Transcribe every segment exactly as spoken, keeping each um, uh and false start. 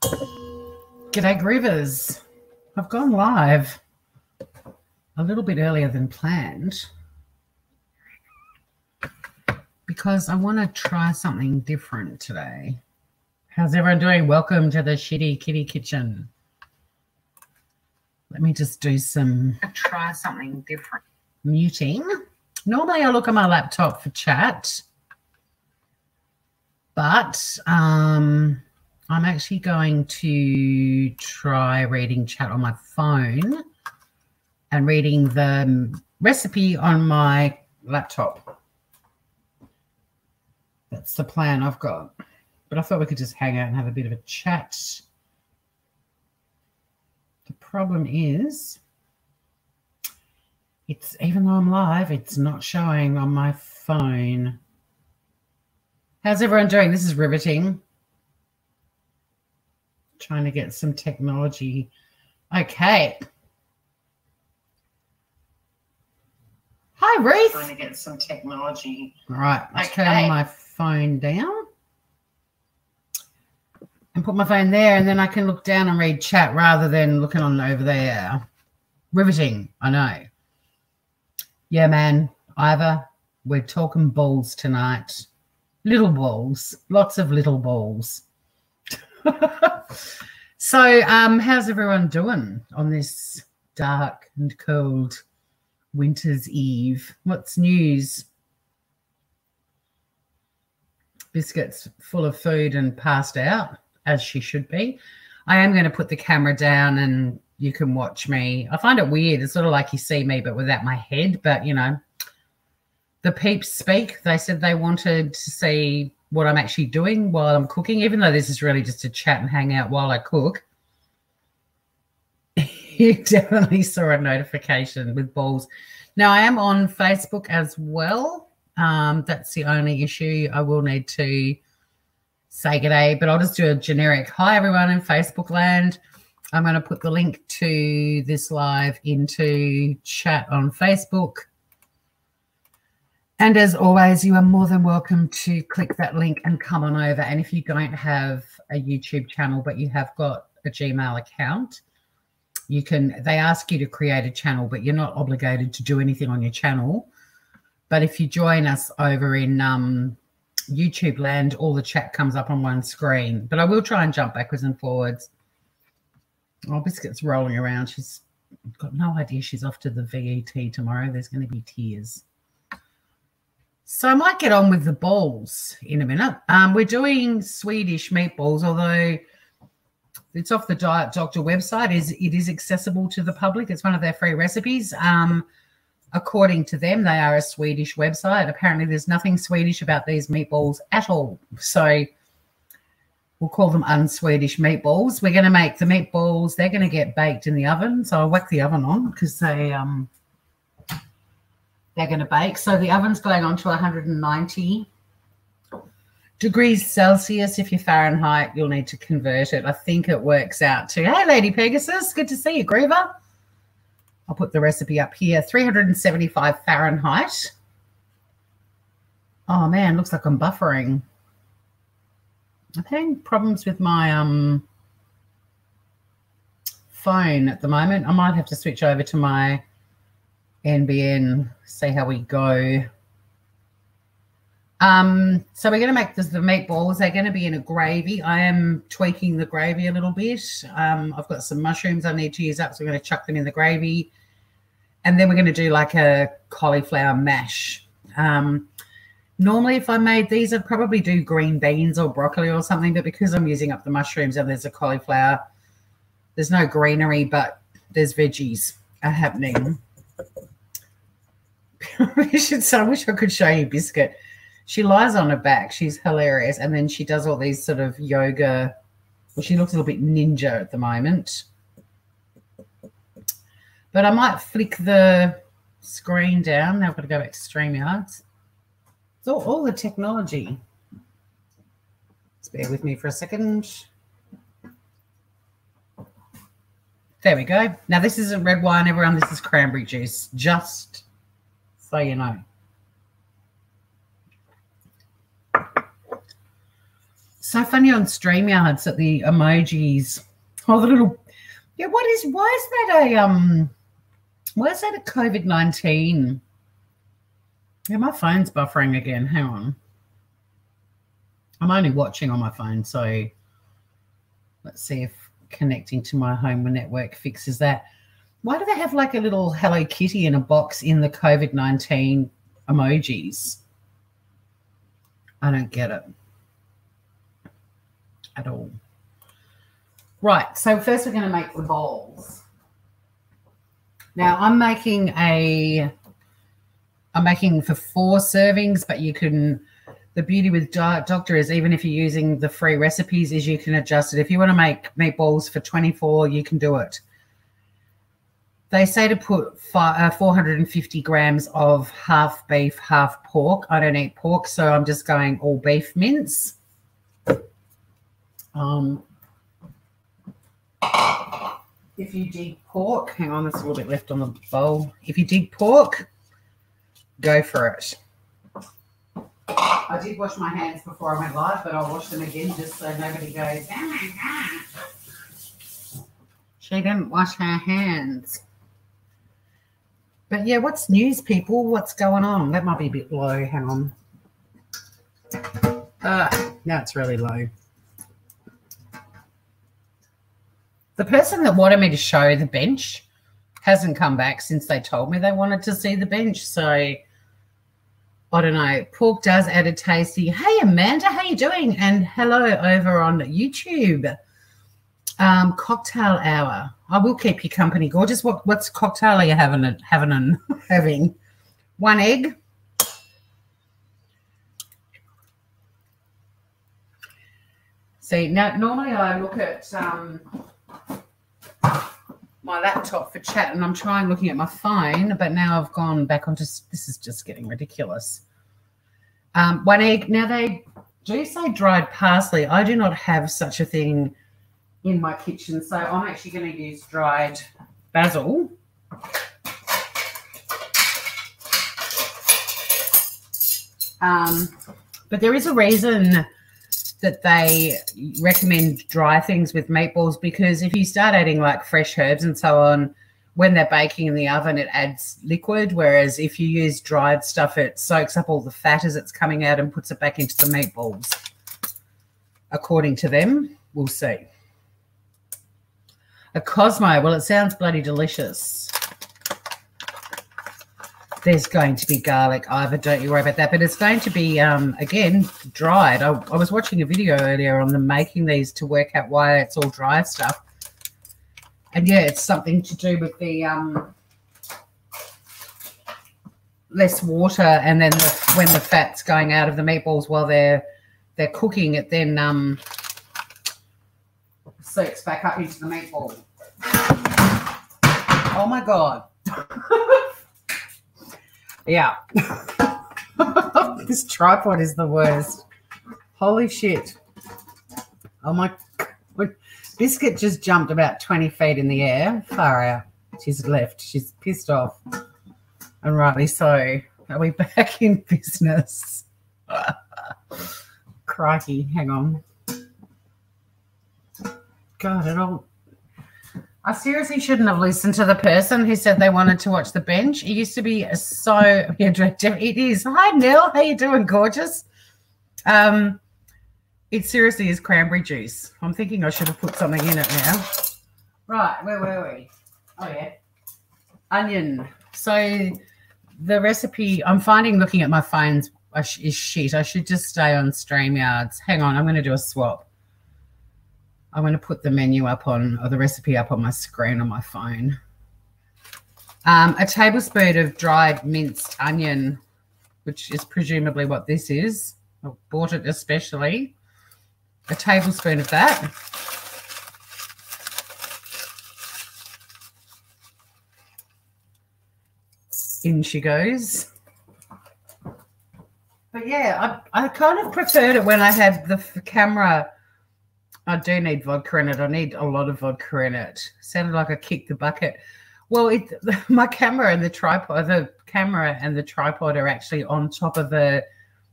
G'day Grievers. I've gone live a little bit earlier than planned because I want to try something different today. How's everyone doing? Welcome to the Shitty Kitty Kitchen. Let me just do some try something different. Muting. Normally I look at my laptop for chat, but um I'm actually going to try reading chat on my phone and reading the recipe on my laptop. That's the plan I've got. But I thought we could just hang out and have a bit of a chat. The problem is, it's even though I'm live, it's not showing on my phone. How's everyone doing? This is riveting. Trying to get some technology. Okay. Hi, Ruth. Trying to get some technology. All right. I'll okay. turn my phone down and put my phone there, and then I can look down and read chat rather than looking on over there. Riveting. I know. Yeah, man. Ivor, we're talking balls tonight. Little balls. Lots of little balls. So um how's everyone doing on this dark and cold winter's eve? What's news? Biscuit's full of food and passed out, as she should be. I am going to put the camera down and you can watch me. I find it weird. It's sort of like you see me but without my head, but you know, the peeps speak. They said they wanted to see what I'm actually doing while I'm cooking, even though this is really just to chat and hang out while I cook. You definitely saw a notification with balls. Now, I am on Facebook as well. Um, that's the only issue. I will need to say g'day, but I'll just do a generic hi, everyone in Facebook land. I'm going to put the link to this live into chat on Facebook. And as always, you are more than welcome to click that link and come on over. And if you don't have a YouTube channel but you have got a Gmail account, you can. They ask you to create a channel, but you're not obligated to do anything on your channel. But if you join us over in um, YouTube land, all the chat comes up on one screen. But I will try and jump backwards and forwards. Oh, Biscuit's rolling around. She's got no idea. She's off to the V E T tomorrow. There's going to be tears. So I might get on with the balls in a minute. Um, we're doing Swedish meatballs, although it's off the Diet Doctor website. Is it is accessible to the public. It's one of their free recipes. Um, according to them, they are a Swedish website. Apparently there's nothing Swedish about these meatballs at all. So we'll call them unswedish meatballs. We're going to make the meatballs. They're going to get baked in the oven. So I'll whack the oven on because they... Um, They're going to bake. So the oven's going on to one hundred ninety degrees Celsius. If you're Fahrenheit, you'll need to convert it. I think it works out to, hey, Lady Pegasus, good to see you, Griever. I'll put the recipe up here, three hundred seventy-five Fahrenheit. Oh, man, looks like I'm buffering. I'm having problems with my um, phone at the moment. I might have to switch over to my N B N, see how we go. Um, so we're going to make this, the meatballs. They're going to be in a gravy. I am tweaking the gravy a little bit. Um, I've got some mushrooms I need to use up, so I'm going to chuck them in the gravy. And then we're going to do like a cauliflower mash. Um, normally if I made these, I'd probably do green beans or broccoli or something, but because I'm using up the mushrooms and there's a cauliflower, there's no greenery, but there's veggies are happening. We should, so I wish I could show you Biscuit. She lies on her back. She's hilarious. And then she does all these sort of yoga. Well, she looks a little bit ninja at the moment. But I might flick the screen down. Now I've got to go back to StreamYards. It's all, all the technology. Just bear with me for a second. There we go. Now, this isn't red wine, everyone. This is cranberry juice. Just... so you know. so funny on StreamYards at the emojis or the little, yeah, what is, why is that a, um, why is that a COVID nineteen? Yeah, my phone's buffering again. Hang on. I'm only watching on my phone, so let's see if connecting to my home network fixes that. Why do they have like a little Hello Kitty in a box in the COVID nineteen emojis? I don't get it at all. Right, so first we're going to make the bowls. Now I'm making a, I'm making for four servings, but you can, the beauty with Diet Doctor is even if you're using the free recipes is you can adjust it. If you want to make meatballs for twenty-four, you can do it. They say to put four hundred fifty grams of half beef, half pork. I don't eat pork, so I'm just going all beef mince. Um, if you dig pork, hang on, there's a little bit left on the bowl. If you dig pork, go for it. I did wash my hands before I went live, but I'll wash them again just so nobody goes, oh, my God, she didn't wash her hands. But, yeah, what's news, people? What's going on? That might be a bit low. Hang on. Uh, no, it's really low. The person that wanted me to show the bench hasn't come back since they told me they wanted to see the bench. So, I don't know. Pork does add a tasty. Hey, Amanda, how you doing? And hello over on YouTube. Um, cocktail hour. I will keep you company, gorgeous. What what's cocktail are you having? Having having one egg. See now, normally I look at um, my laptop for chat, and I'm trying looking at my phone, but now I've gone back onto. This is just getting ridiculous. Um, one egg. Now they do say dried parsley. I do not have such a thing in my kitchen, so I'm actually going to use dried basil. Um, but there is a reason that they recommend dry things with meatballs, because if you start adding like fresh herbs and so on, when they're baking in the oven, it adds liquid, whereas if you use dried stuff, it soaks up all the fat as it's coming out and puts it back into the meatballs, according to them. We'll see. A Cosmo. Well, it sounds bloody delicious. There's going to be garlic, Ivor. Don't you worry about that. But it's going to be, um, again, dried. I, I was watching a video earlier on them making these to work out why it's all dry stuff. And, yeah, it's something to do with the um, less water and then the, when the fat's going out of the meatballs while they're, they're cooking it, then um, – soaks back up into the meatball. Oh my God. Yeah. This tripod is the worst. Holy shit. Oh my. Biscuit just jumped about twenty feet in the air. Far out. She's left. She's pissed off. And rightly so. Are we back in business? Crikey. Hang on. God, it all. I seriously shouldn't have listened to the person who said they wanted to watch the bench. It used to be so. It is. Hi, Neil. How you doing, gorgeous? Um, it seriously is cranberry juice. I'm thinking I should have put something in it now. Right, where were we? Oh yeah, onion. So the recipe. I'm finding looking at my phones is shit. I should just stay on StreamYards. Hang on, I'm going to do a swap. I'm going to put the menu up on, or the recipe up on my screen on my phone. Um, a tablespoon of dried minced onion, which is presumably what this is. I bought it especially. A tablespoon of that. In she goes. But, yeah, I, I kind of preferred it when I had the camera. I do need vodka in it. I need a lot of vodka in it. Sounded like I kicked the bucket. Well, it, my camera and the tripod, the camera and the tripod are actually on top of a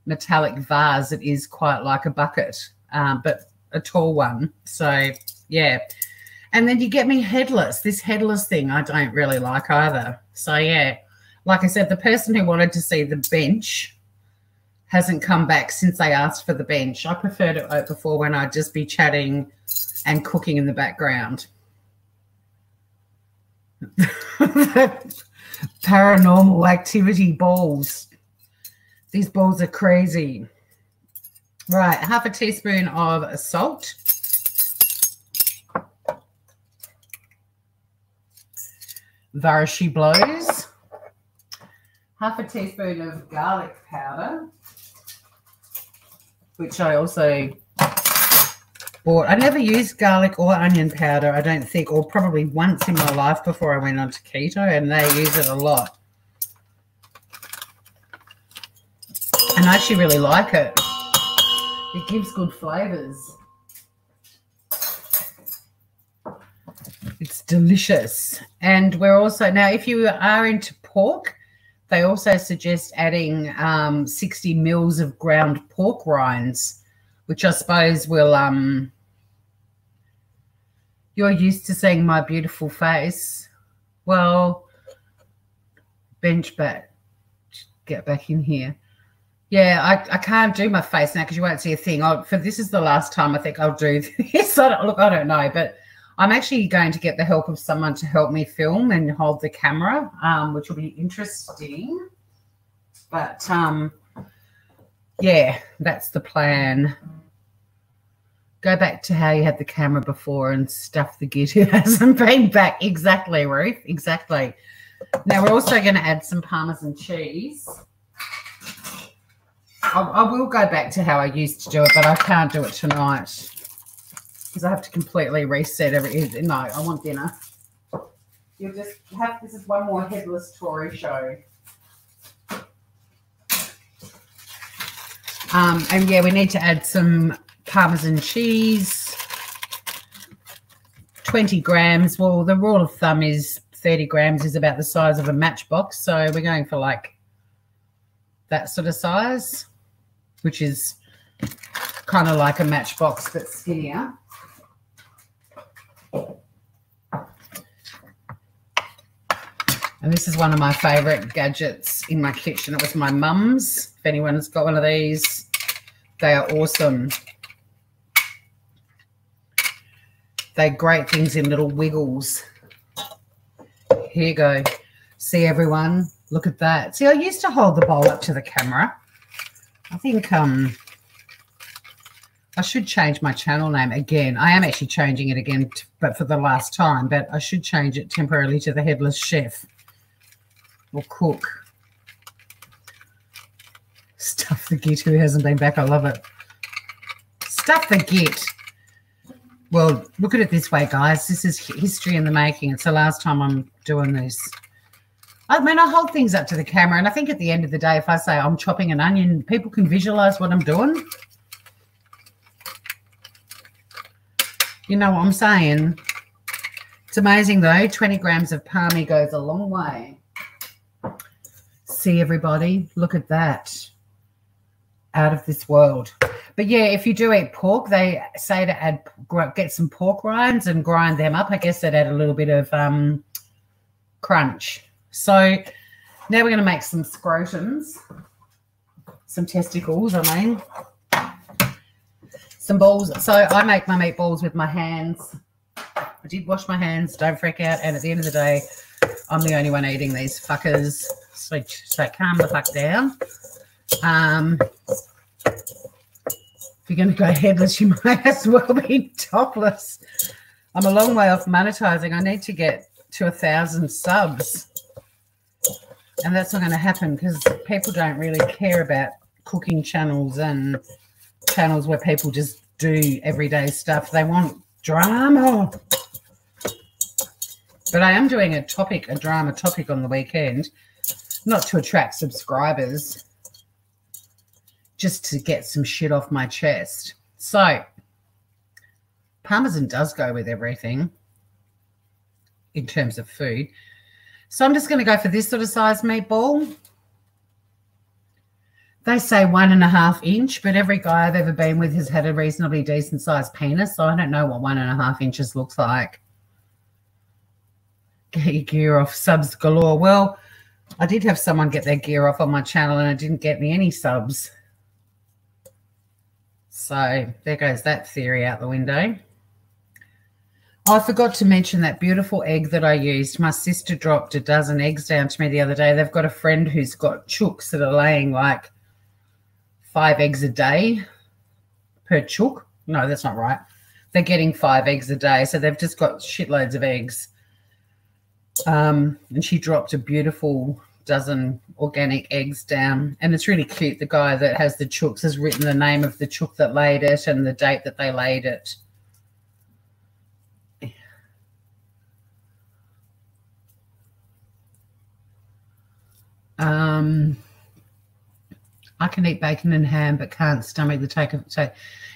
metallic vase. It is quite like a bucket. um, but a tall one. So, yeah. And then you get me headless. This headless thing I don't really like either. So, yeah, like I said, the person who wanted to see the bench hasn't come back since they asked for the bench. I preferred it before when I'd just be chatting and cooking in the background. Paranormal activity balls. These balls are crazy. Right, half a teaspoon of salt. There she blows. Half a teaspoon of garlic powder, which I also bought. I never used garlic or onion powder, I don't think, or probably once in my life before I went on to keto, and they use it a lot. And I actually really like it. It gives good flavours. It's delicious. And we're also, now if you are into pork, they also suggest adding um, sixty mils of ground pork rinds, which I suppose will, um, you're used to seeing my beautiful face. Well, bench back, get back in here. Yeah, I, I can't do my face now because you won't see a thing. I'll, for this is the last time I think I'll do this. I don't, look, I don't know, but I'm actually going to get the help of someone to help me film and hold the camera, um, which will be interesting. But, um, yeah, that's the plan. Go back to how you had the camera before and stuff the git who hasn't been back. Exactly, Ruth, exactly. Now, we're also going to add some Parmesan cheese. I, I will go back to how I used to do it, but I can't do it tonight. I have to completely reset everything. No, I want dinner. You'll just have, this is one more headless Tori show. Um, and yeah, we need to add some Parmesan cheese, twenty grams. Well, the rule of thumb is thirty grams is about the size of a matchbox. So we're going for like that sort of size, which is kind of like a matchbox but skinnier. And this is one of my favourite gadgets in my kitchen. It was my mum's. If anyone's got one of these, they are awesome. They grate things in little wiggles. Here you go. See, everyone? Look at that. See, I used to hold the bowl up to the camera. I think um, I should change my channel name again. I am actually changing it again, but for the last time. But I should change it temporarily to The Headless Chef. Or cook. Stuff the git who hasn't been back. I love it. Stuff the git. Well, look at it this way, guys. This is history in the making. It's the last time I'm doing this. I mean, I hold things up to the camera, and I think at the end of the day, if I say I'm chopping an onion, people can visualise what I'm doing. You know what I'm saying? It's amazing, though. twenty grams of parmy goes a long way. See, everybody? Look at that. Out of this world. But, yeah, if you do eat pork, they say to add, get some pork rinds and grind them up. I guess they'd add a little bit of um, crunch. So now we're going to make some scrotums, some testicles, I mean. Some balls. So I make my meatballs with my hands. I did wash my hands, don't freak out. And at the end of the day, I'm the only one eating these fuckers. So, so calm the fuck down. Um, if you're going to go headless, you might as well be topless. I'm a long way off monetizing. I need to get to a thousand subs. And that's not going to happen because people don't really care about cooking channels and channels where people just do everyday stuff. They want drama. But I am doing a topic, a drama topic on the weekend, not to attract subscribers, just to get some shit off my chest. So Parmesan does go with everything in terms of food. So I'm just going to go for this sort of size meatball. They say one and a half inch, but every guy I've ever been with has had a reasonably decent sized penis, so I don't know what one and a half inches looks like. Get your gear off, subs galore. Well, I did have someone get their gear off on my channel and it didn't get me any subs. So there goes that theory out the window. I forgot to mention that beautiful egg that I used. My sister dropped a dozen eggs down to me the other day. They've got a friend who's got chooks that are laying like five eggs a day per chook. No, that's not right. They're getting five eggs a day, so they've just got shitloads of eggs. Um, and she dropped a beautiful dozen organic eggs down. And it's really cute. The guy that has the chooks has written the name of the chook that laid it and the date that they laid it. Um, I can eat bacon and ham but can't stomach the take of so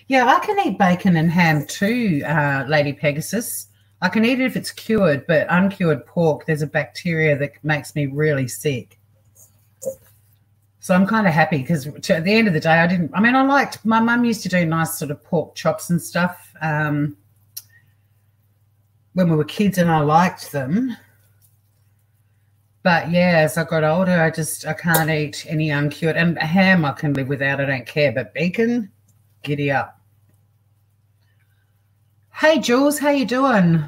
yeah, I can eat bacon and ham too, uh, Lady Pegasus. I can eat it if it's cured, but uncured pork, there's a bacteria that makes me really sick. So I'm kind of happy because at the end of the day, I didn't, I mean, I liked, my mum used to do nice sort of pork chops and stuff um, when we were kids and I liked them. But, yeah, as I got older, I just I can't eat any uncured. And ham I can live without, I don't care. But bacon, giddy up. Hey, Jules, how you doing?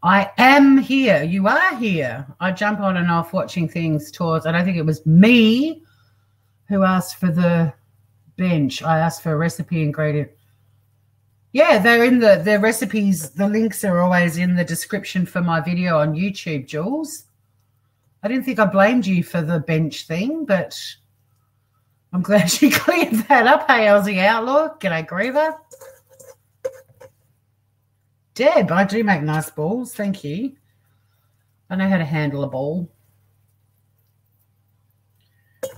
I am here. You are here. I jump on and off watching things towards. I don't think it was me who asked for the bench. I asked for a recipe ingredient. Yeah, they're in the, the recipes. The links are always in the description for my video on YouTube, Jules. I didn't think I blamed you for the bench thing, but I'm glad you cleared that up. Hey, Aussie Outlaw. G'day, Griever. Deb, I do make nice balls. Thank you. I know how to handle a ball.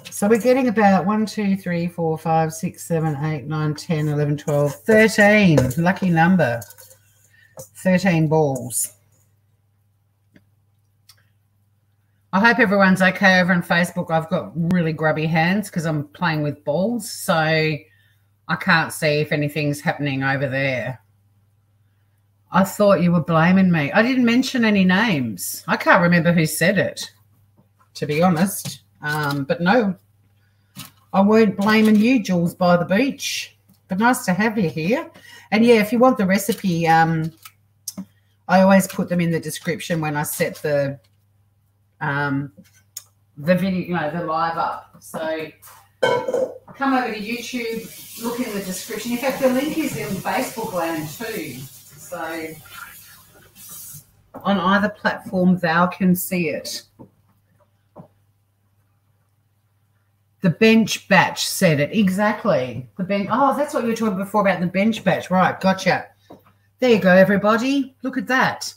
So we're getting about one, two, three, four, five, six, seven, eight, nine, ten, eleven, twelve, thirteen. Lucky number. thirteen balls. I hope everyone's okay over on Facebook. I've got really grubby hands because I'm playing with balls, so I can't see if anything's happening over there. I thought you were blaming me. I didn't mention any names. I can't remember who said it, to be honest. Um, but no, I weren't blaming you, Jules, by the beach. But nice to have you here. And, yeah, if you want the recipe, um, I always put them in the description when I set the – um the video, you know, the live up. So come over to YouTube, look in the description. In fact, the link is in Facebook land too, so on either platform thou can see it. The bench batch said it exactly. The bench. Oh, that's what you were talking before about the bench batch, right? Gotcha. There you go, everybody. Look at that,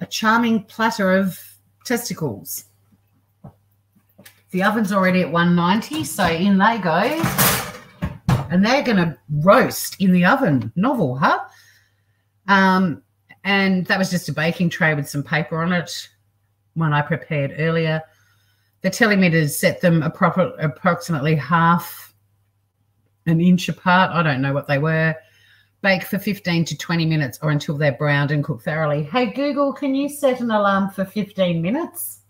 a charming platter of testicles. The oven's already at one ninety, so in they go. And they're going to roast in the oven. Novel, huh? Um, and that was just a baking tray with some paper on it, one I prepared earlier. They're telling me to set them appro- approximately half an inch apart. I don't know what they were. Bake for fifteen to twenty minutes or until they're browned and cooked thoroughly. Hey, Google, can you set an alarm for fifteen minutes?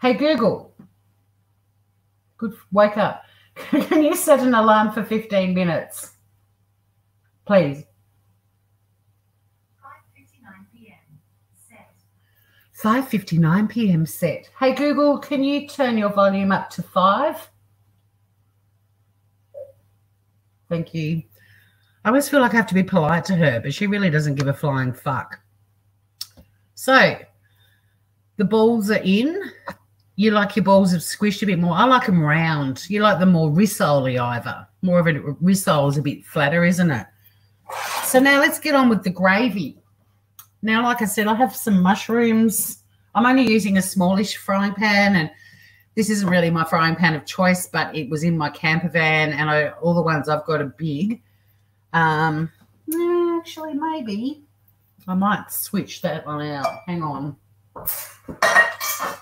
Hey, Google. Good, wake up. Can you set an alarm for fifteen minutes? Please. five fifty-nine p m set. Hey, Google, can you turn your volume up to five? Thank you. I always feel like I have to be polite to her, but she really doesn't give a flying fuck. So the balls are in. You like your balls have squished a bit more. I like them round. You like them more rissole-y either. More of a rissole is a bit flatter, isn't it? So now let's get on with the gravy. Now, like I said, I have some mushrooms. I'm only using a smallish frying pan, and this isn't really my frying pan of choice, but it was in my camper van, and I, all the ones I've got are big. Um, actually, maybe I might switch that one out. Hang on. I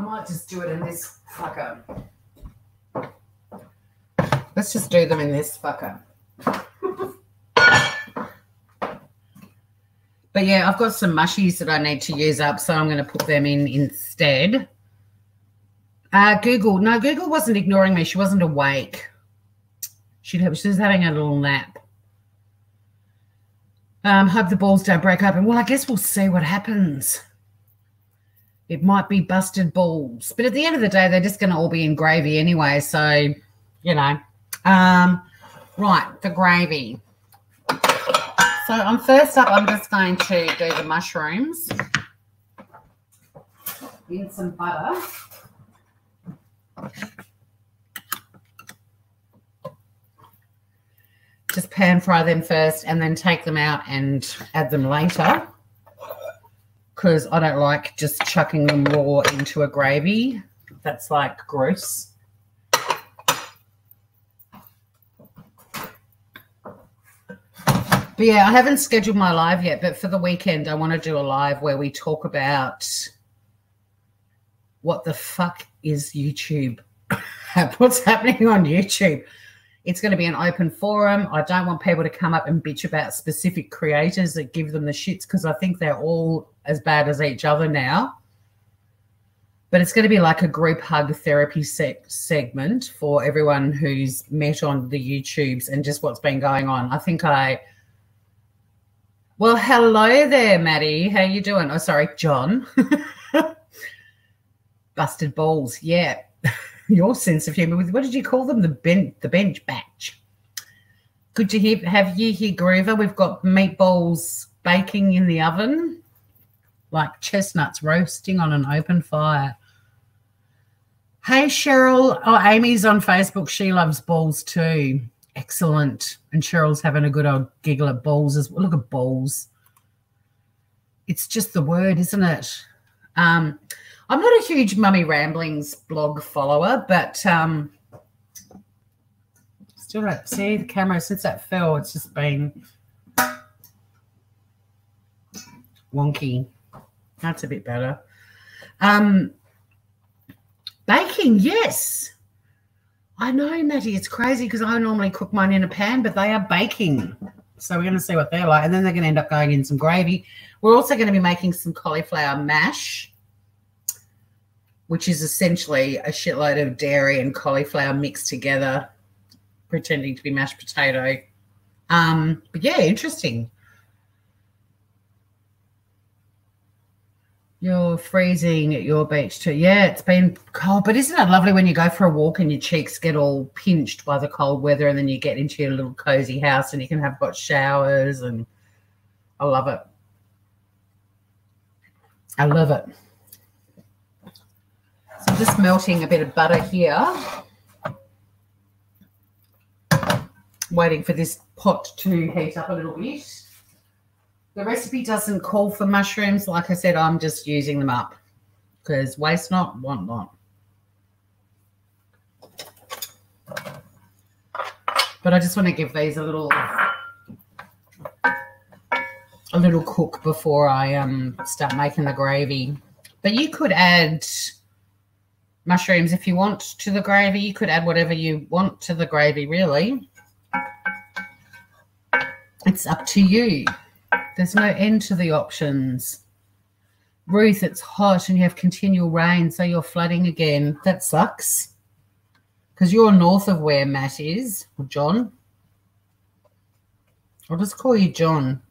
might just do it in this fucker. Let's just do them in this fucker. But yeah, I've got some mushies that I need to use up, so I'm going to put them in instead. Uh, Google. No, Google wasn't ignoring me. She wasn't awake. She was having a little nap. Um, hope the balls don't break open. Well, I guess we'll see what happens. It might be busted balls. But at the end of the day, they're just going to all be in gravy anyway. So, you know. Um, right, the gravy. So I'm first up, I'm just going to do the mushrooms in some butter. Just pan fry them first and then take them out and add them later, because I don't like just chucking them raw into a gravy. That's like gross. But yeah, I haven't scheduled my live yet, but for the weekend I want to do a live where we talk about what the fuck is YouTube, what's happening on YouTube. It's going to be an open forum. I don't want people to come up and bitch about specific creators that give them the shits, because I think they're all as bad as each other now. But it's going to be like a group hug therapy se segment for everyone who's met on the YouTubes and just what's been going on. I think I... Well, hello there, Maddie. How you doing? Oh, sorry, John. Busted balls, yeah. Your sense of humour with, what did you call them? The bench, the bench batch. Good to hear, have you here, Groover. We've got meatballs baking in the oven, like chestnuts roasting on an open fire. Hey, Cheryl. Oh, Amy's on Facebook. She loves balls too. Excellent. And Cheryl's having a good old giggle at balls as well. Look at balls. It's just the word, isn't it? Um, I'm not a huge Mummy Ramblings blog follower, but um, still don't see the camera. Since that fell, it's just been wonky. That's a bit better. Um, baking, yes. I know, Maddie, it's crazy because I normally cook mine in a pan, but they are baking. So we're going to see what they're like, and then they're going to end up going in some gravy. We're also going to be making some cauliflower mash, which is essentially a shitload of dairy and cauliflower mixed together, pretending to be mashed potato. Um, but, yeah, interesting. You're freezing at your beach too. Yeah, it's been cold. But isn't it lovely when you go for a walk and your cheeks get all pinched by the cold weather, and then you get into your little cozy house and you can have got showers, and I love it. I love it. So I'm just melting a bit of butter here, waiting for this pot to heat up a little bit. The recipe doesn't call for mushrooms. Like I said, I'm just using them up because waste not, want not. But I just want to give these a little a little cook before I um start making the gravy. But you could add mushrooms if you want to the gravy. You could add whatever you want to the gravy, really. It's up to you. There's no end to the options. Ruth, it's hot and you have continual rain, so you're flooding again. That sucks. Because you're north of where Matt is, or John. I'll just call you John.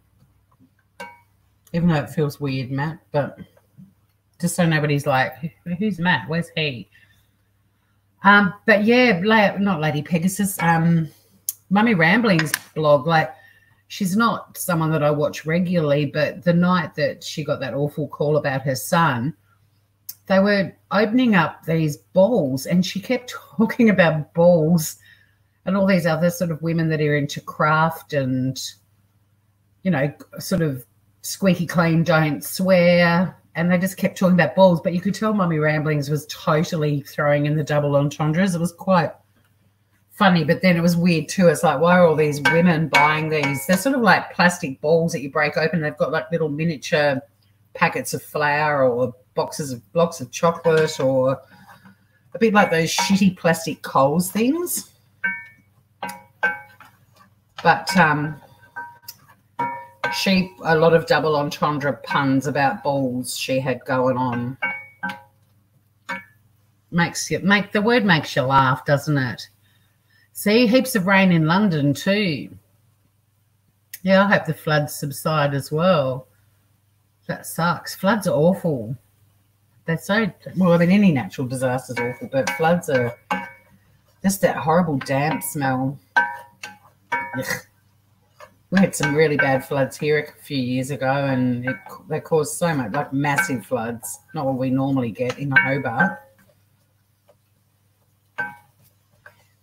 Even though it feels weird, Matt, but just so nobody's like, who's Matt? Where's he? Um, but yeah, not Lady Pegasus. Um, Mummy Ramblings blog, like, she's not someone that I watch regularly, but the night that she got that awful call about her son, they were opening up these balls, and she kept talking about balls and all these other sort of women that are into craft and, you know, sort of squeaky clean, don't swear, and they just kept talking about balls. But you could tell Mummy Ramblings was totally throwing in the double entendres. It was quite funny, but then it was weird too. It's like, why are all these women buying these? They're sort of like plastic balls that you break open. They've got like little miniature packets of flour or boxes of blocks of chocolate, or a bit like those shitty plastic Coles things. But um, she, a lot of double entendre puns about balls she had going on. Makes you, make the word makes you laugh, doesn't it? See, heaps of rain in London too. Yeah, I hope the floods subside as well. That sucks. Floods are awful. They're so, well, I mean, any natural disaster is awful, but floods are just that horrible damp smell. Ugh. We had some really bad floods here a few years ago, and it, they caused so much, like massive floods, not what we normally get in Hobart.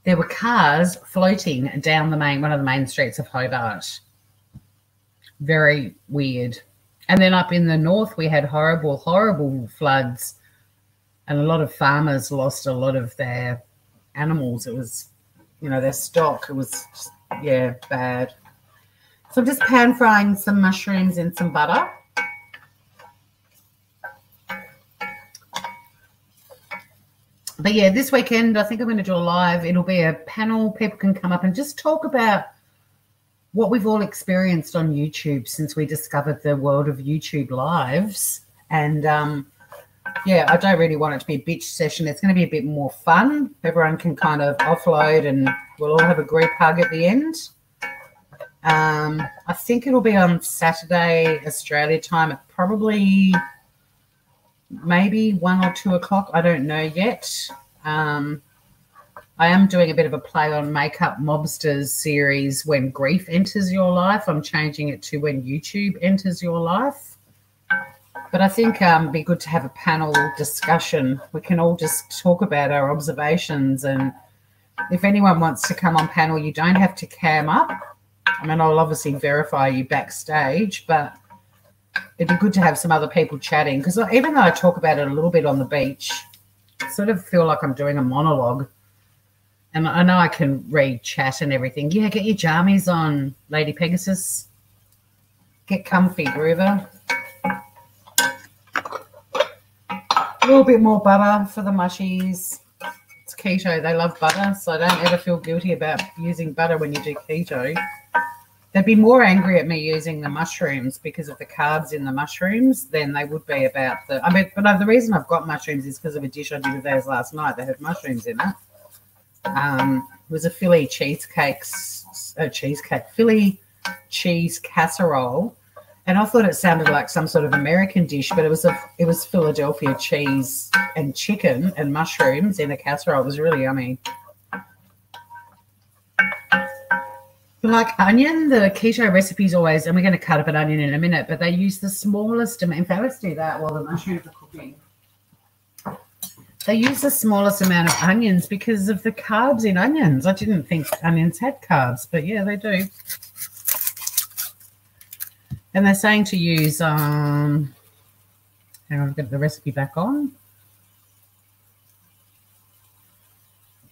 There were cars floating down the main, one of the main streets of Hobart. Very weird. And then up in the north, we had horrible, horrible floods, and a lot of farmers lost a lot of their animals. It was, you know, their stock. It was, yeah, bad. So I'm just pan frying some mushrooms in some butter. But, yeah, this weekend I think I'm going to do a live. It'll be a panel. People can come up and just talk about what we've all experienced on YouTube since we discovered the world of YouTube lives. And, um, yeah, I don't really want it to be a bitch session. It's going to be a bit more fun. Everyone can kind of offload and we'll all have a group hug at the end. Um, I think it'll be on Saturday Australia time at probably – maybe one or two o'clock. I don't know yet. Um, I am doing a bit of a play on Makeup Mobsters series, When Grief Enters Your Life. I'm changing it to When YouTube Enters Your Life. But I think um, it'd be good to have a panel discussion. We can all just talk about our observations. And if anyone wants to come on panel, you don't have to cam up. I mean, I'll obviously verify you backstage, but it'd be good to have some other people chatting, because even though I talk about it a little bit on the beach, I sort of feel like I'm doing a monologue. And I know I can read chat and everything. Yeah, get your jammies on, Lady Pegasus. Get comfy, Groover. A little bit more butter for the mushies. It's keto. They love butter, so I don't ever feel guilty about using butter when you do keto. They'd be more angry at me using the mushrooms because of the carbs in the mushrooms than they would be about the – I mean, but the reason I've got mushrooms is because of a dish I did with theirs last night that had mushrooms in it. Um, it was a Philly cheesecakes, uh, cheesecake, Philly cheese casserole, and I thought it sounded like some sort of American dish, but it was a, it was Philadelphia cheese and chicken and mushrooms in a casserole. It was really yummy. Like onion, the keto recipes always, and we're going to cut up an onion in a minute, but they use the smallest amount. In fact, let's do that while the mushrooms are cooking. They use the smallest amount of onions because of the carbs in onions. I didn't think onions had carbs, but yeah, they do. And they're saying to use, um, hang on, I've got the recipe back on.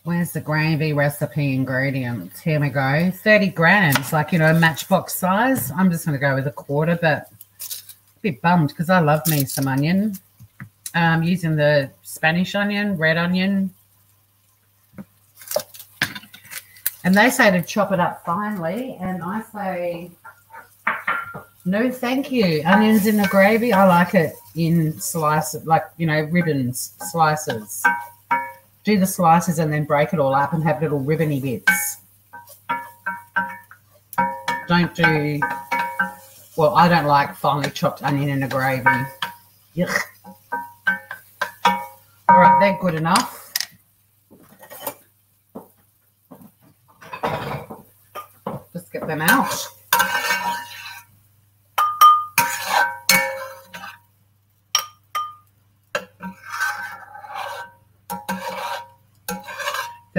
Where's the gravy recipe ingredients? Here we go. thirty grams, like, you know, matchbox size. I'm just going to go with a quarter, but a bit bummed because I love me some onion. Um, using the Spanish onion, red onion. And they say to chop it up finely, and I say, no, thank you. Onions in the gravy, I like it in slices, like, you know, ribbons, slices. Do the slices and then break it all up and have little ribbony bits. Don't do, well, I don't like finely chopped onion in a gravy. Yuck. All right, they're good enough. Just get them out.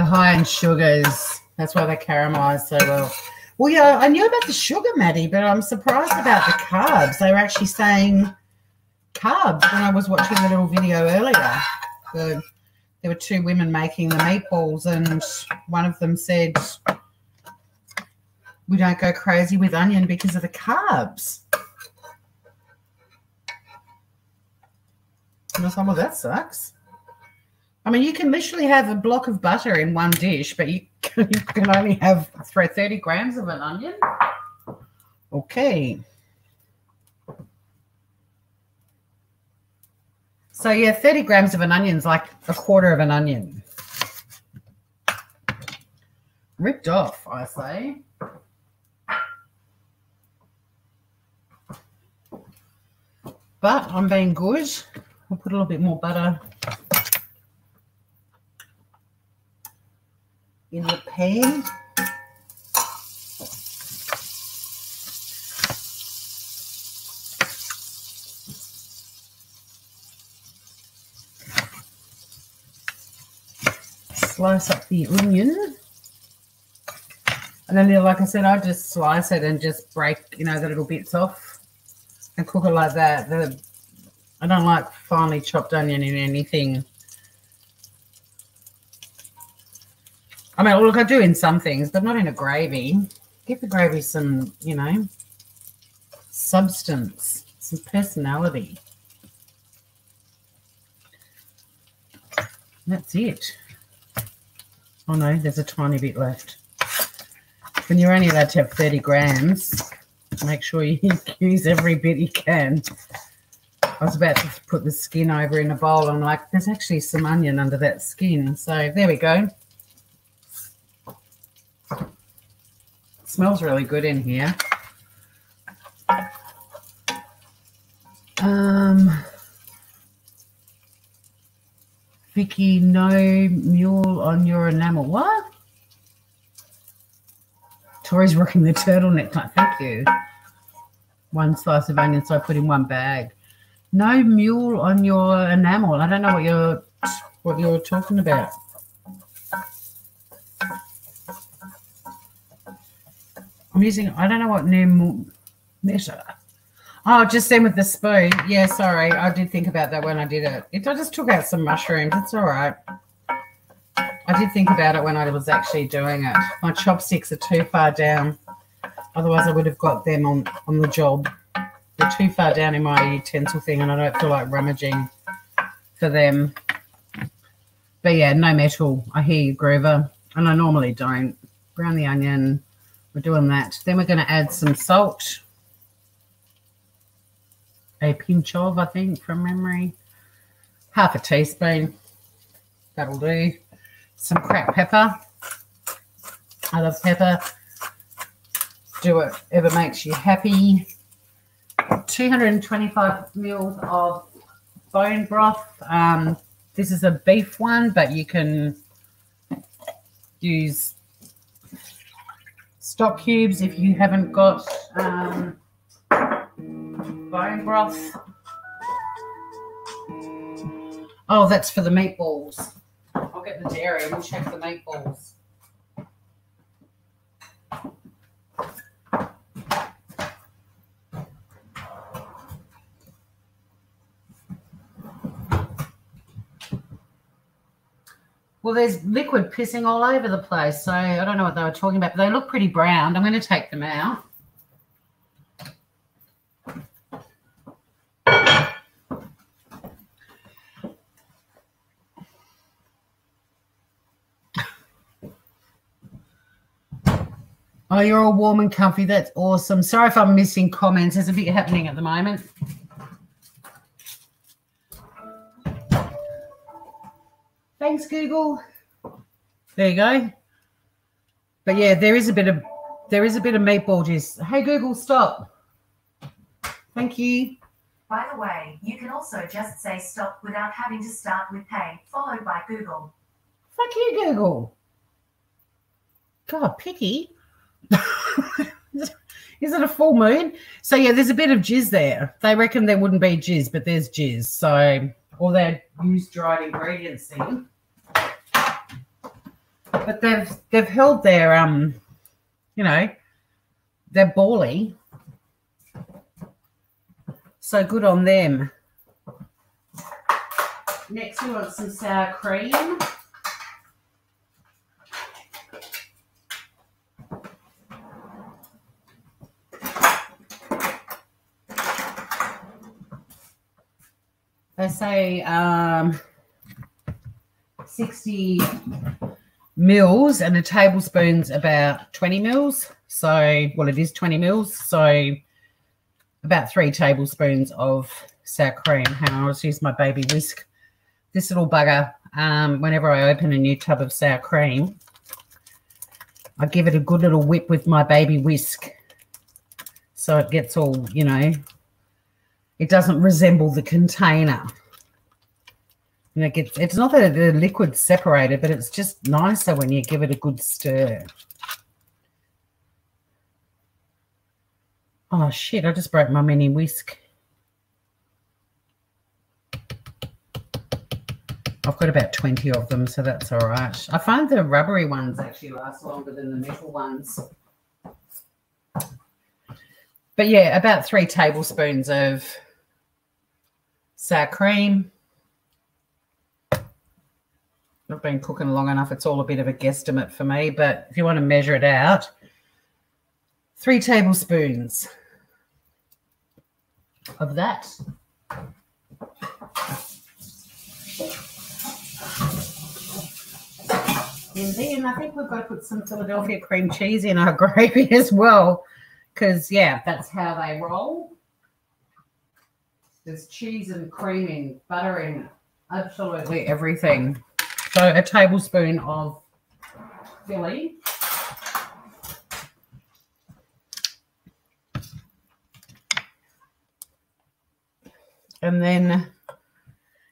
High in sugars. That's why they caramelize so well. Well, yeah, I knew about the sugar, Maddie, but I'm surprised about the carbs. They were actually saying carbs when I was watching the little video earlier. So there were two women making the meatballs, and one of them said, we don't go crazy with onion because of the carbs. And I thought, well, that sucks. I mean, you can literally have a block of butter in one dish, but you can, you can only have thirty grams of an onion. Okay. So, yeah, thirty grams of an onion is like a quarter of an onion. Ripped off, I say. But I'm being good. We'll put a little bit more butter in the pan. Slice up the onion. And then, like I said, I just slice it and just break, you know, the little bits off and cook it like that. The, I don't like finely chopped onion in anything. I mean, look, I do in some things, but not in a gravy. Give the gravy some, you know, substance, some personality. That's it. Oh, no, there's a tiny bit left. When you're only allowed to have thirty grams, make sure you use every bit you can. I was about to put the skin over in a bowl. I'm like, there's actually some onion under that skin. So there we go. It smells really good in here. Um, Vicky, no mule on your enamel. What? Tori's rocking the turtleneck. Like, thank you. One slice of onion, so I put in one bag. No mule on your enamel. I don't know what you're what you're talking about. I'm using. I don't know what new measure. Oh, just then with the spoon. Yeah, sorry. I did think about that when I did it. it I just took out some mushrooms. That's all right. I did think about it when I was actually doing it. My chopsticks are too far down. Otherwise, I would have got them on, on the job. They're too far down in my utensil thing, and I don't feel like rummaging for them. But, yeah, no metal. I hear you, Groover, and I normally don't. Brown the onion. We're doing that. Then we're going to add some salt, a pinch of, I think, from memory. Half a teaspoon. That'll do. Some cracked pepper. I love pepper. Do whatever makes you happy. two hundred twenty-five mils of bone broth. Um, this is a beef one, but you can use stock cubes if you haven't got um, bone broth. Oh, that's for the meatballs. I'll get the dairy and we'll check the meatballs. Well, there's liquid pissing all over the place, so I don't know what they were talking about, but they look pretty brown. I'm going to take them out. Oh, you're all warm and comfy. That's awesome. Sorry if I'm missing comments. There's a bit happening at the moment. Thanks, Google. There you go. But yeah, there is a bit of there is a bit of meatball juice. Hey, Google, stop. Thank you. By the way, you can also just say stop without having to start with hey, followed by Google. Fuck you, Google. God, picky. Is it a full moon? So yeah, there's a bit of jizz there. They reckon there wouldn't be jizz, but there's jizz. So all they use dried ingredients in, but they've they've held their um, you know, their bally. So good on them. Next, we want some sour cream. let's say um, sixty mils and a tablespoon's about twenty mils. So, well, it is twenty mils. So about three tablespoons of sour cream. Hang on, I'll just use my baby whisk. This little bugger, um, whenever I open a new tub of sour cream, I give it a good little whip with my baby whisk so it gets all, you know, it doesn't resemble the container. You know, it gets, it's not that the liquid's separated, but it's just nicer when you give it a good stir. Oh, shit, I just broke my mini whisk. I've got about twenty of them, so that's all right. I find the rubbery ones actually last longer than the metal ones. But, yeah, about three tablespoons of sour cream. I've been cooking long enough. It's all a bit of a guesstimate for me, but if you want to measure it out, three tablespoons of that. And then I think we've got to put some Philadelphia cream cheese in our gravy as well, because, yeah, that's how they roll. There's cheese and cream in, butter in, absolutely everything. So a tablespoon of Philly. And then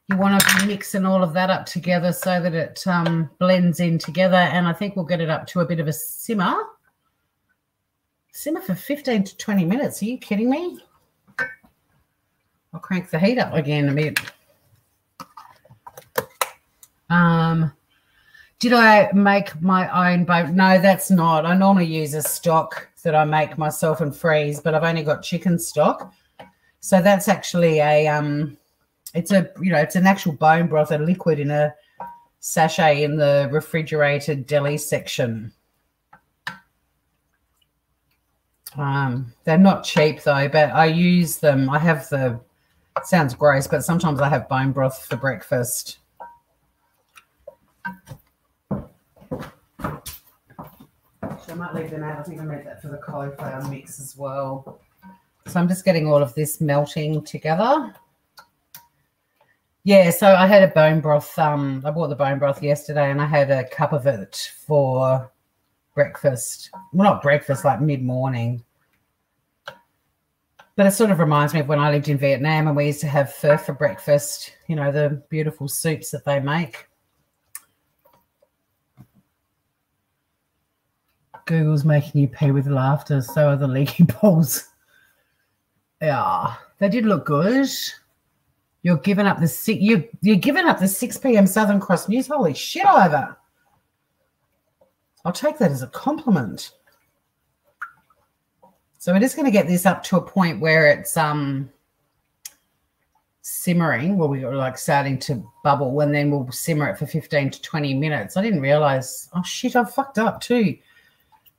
you want to be mixing all of that up together so that it um, blends in together. And I think we'll get it up to a bit of a simmer. Simmer for fifteen to twenty minutes. Are you kidding me? I'll crank the heat up again a bit. Um, did I make my own bone? No, that's not. I normally use a stock that I make myself and freeze, but I've only got chicken stock. So that's actually a, um, it's a, you know, it's an actual bone broth, a liquid in a sachet in the refrigerated deli section. Um, they're not cheap though, but I use them. I have the, it sounds gross, but sometimes I have bone broth for breakfast. I might leave them out. I think I made that for the cauliflower mix as well. So I'm just getting all of this melting together. Yeah, so I had a bone broth. Um, I bought the bone broth yesterday and I had a cup of it for breakfast. Well, not breakfast, like mid-morning. But it sort of reminds me of when I lived in Vietnam and we used to have pho for breakfast, you know, the beautiful soups that they make. Google's making you pee with laughter, so are the leaky balls. Yeah, they did look good. You're giving up the six you you're giving up the six p m Southern Cross News. Holy shit, Ivor. I'll take that as a compliment. So we're just gonna get this up to a point where it's um simmering, where we're like starting to bubble, and then we'll simmer it for fifteen to twenty minutes. I didn't realise, oh shit, I've fucked up too.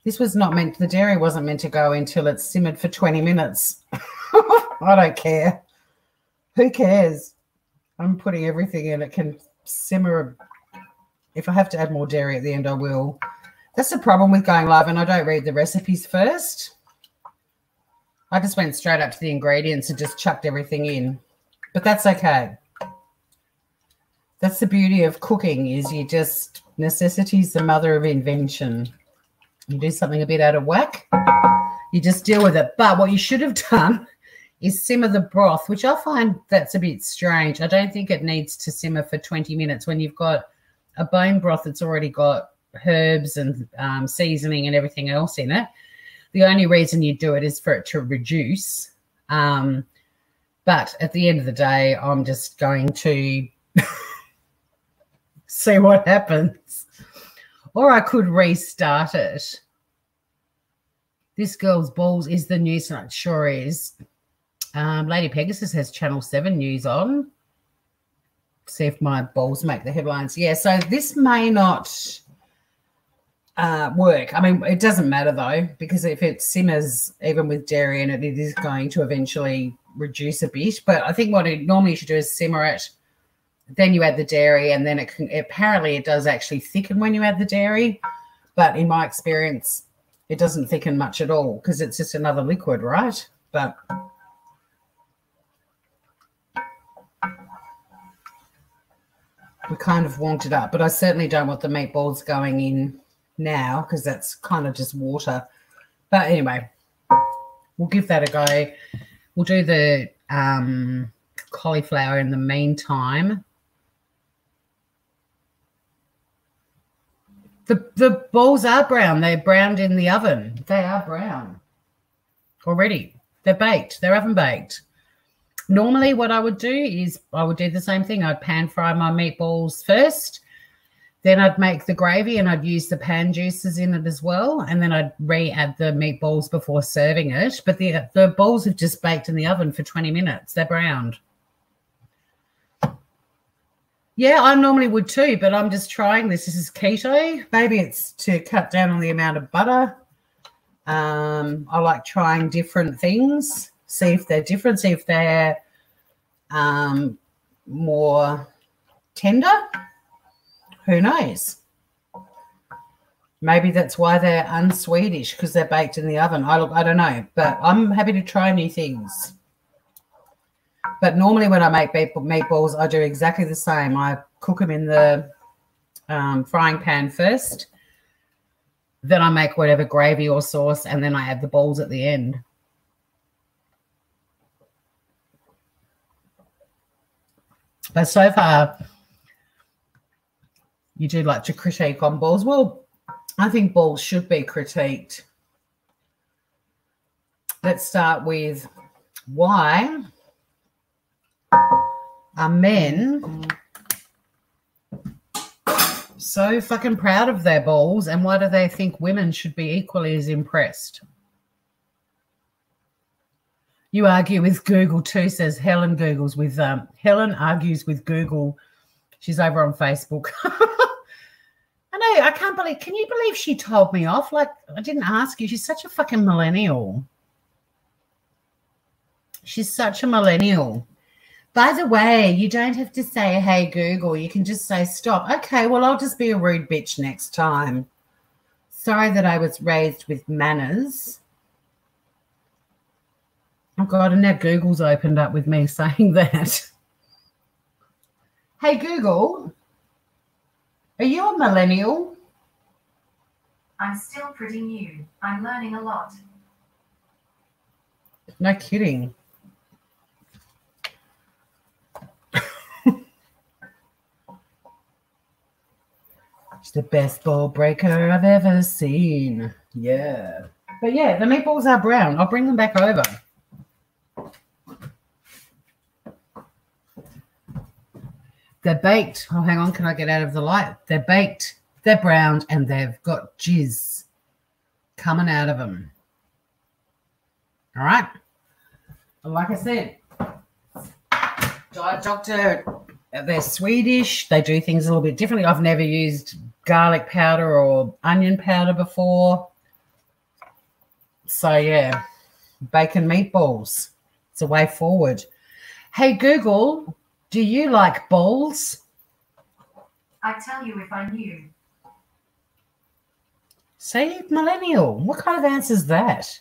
This was not meant, the dairy wasn't meant to go until it's simmered for twenty minutes. I don't care. Who cares? I'm putting everything in. It can simmer. If I have to add more dairy at the end, I will. That's the problem with going live, and I don't read the recipes first. I just went straight up to the ingredients and just chucked everything in. But that's okay. That's the beauty of cooking, is you just, necessity's the mother of invention. You do something a bit out of whack, you just deal with it. But what you should have done is simmer the broth, which I find that's a bit strange. I don't think it needs to simmer for twenty minutes when you've got a bone broth that's already got herbs and um, seasoning and everything else in it. The only reason you do it is for it to reduce. Um, but at the end of the day, I'm just going to see what happens. Or I could restart it. This girl's balls is the news, and it sure is. Um, Lady Pegasus has Channel seven news on. See if my balls make the headlines. Yeah, so this may not uh, work. I mean, it doesn't matter, though, because if it simmers, even with dairy in it, it is going to eventually reduce a bit. But I think what it normally you should do is simmer it. Then you add the dairy, and then it can, apparently it does actually thicken when you add the dairy. But in my experience, it doesn't thicken much at all because it's just another liquid, right? But we kind of want it up. But I certainly don't want the meatballs going in now because that's kind of just water. But anyway, we'll give that a go. We'll do the um, cauliflower in the meantime. The, the balls are brown. They're browned in the oven. They are brown already. They're baked. They're oven baked. Normally what I would do is I would do the same thing. I'd pan fry my meatballs first. Then I'd make the gravy and I'd use the pan juices in it as well. And then I'd re-add the meatballs before serving it. But the, the balls have just baked in the oven for twenty minutes. They're browned. Yeah, I normally would too, but I'm just trying this. This is keto. Maybe it's to cut down on the amount of butter. Um, I like trying different things, see if they're different, see if they're um, more tender. Who knows? Maybe that's why they're unsweetish because they're baked in the oven. I, I don't know, but I'm happy to try new things. But normally when I make meatballs, I do exactly the same. I cook them in the um, frying pan first. Then I make whatever gravy or sauce, and then I add the balls at the end. But so far, you do like to critique on balls. Well, I think balls should be critiqued. Let's start with why are men so fucking proud of their balls, and why do they think women should be equally as impressed? You argue with Google too, says Helen. Googles with um, Helen argues with Google. She's over on Facebook. I know. I can't believe. Can you believe she told me off? Like, I didn't ask you. She's such a fucking millennial. She's such a millennial. By the way, you don't have to say, hey, Google. You can just say, stop. Okay, well, I'll just be a rude bitch next time. Sorry that I was raised with manners. Oh, God, and now Google's opened up with me saying that. Hey, Google, are you a millennial? I'm still pretty new. I'm learning a lot. No kidding. She's the best ball breaker I've ever seen. Yeah. But, yeah, the meatballs are brown. I'll bring them back over. They're baked. Oh, hang on. Can I get out of the light? They're baked. They're browned, and they've got jizz coming out of them. All right. Like I said, Diet Doctor, they're Swedish. They do things a little bit differently. I've never used garlic powder or onion powder before. So, yeah, bacon meatballs. It's a way forward. Hey, Google, do you like balls? I'd tell you if I knew. See, millennial. What kind of answer is that?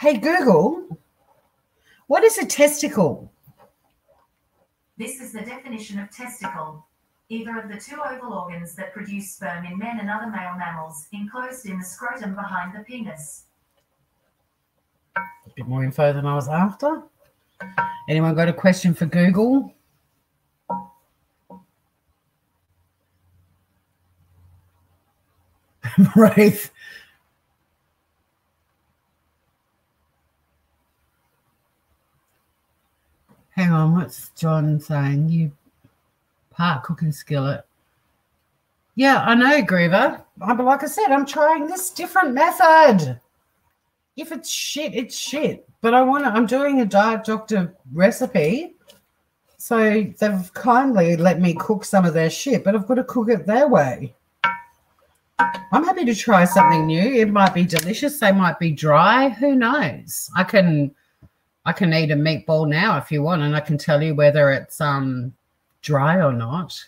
Hey, Google, what is a testicle? This is the definition of testicle. Either of the two oval organs that produce sperm in men and other male mammals, enclosed in the scrotum behind the penis. A bit more info than I was after. Anyone got a question for Google? Wraith. Hang on, what's John saying? You part cooking skillet. Yeah, I know, Griever. But like I said, I'm trying this different method. If it's shit, it's shit. But I want to, I'm doing a Diet Doctor recipe. So they've kindly let me cook some of their shit, but I've got to cook it their way. I'm happy to try something new. It might be delicious. They might be dry. Who knows? I can I can eat a meatball now if you want, and I can tell you whether it's um dry or not.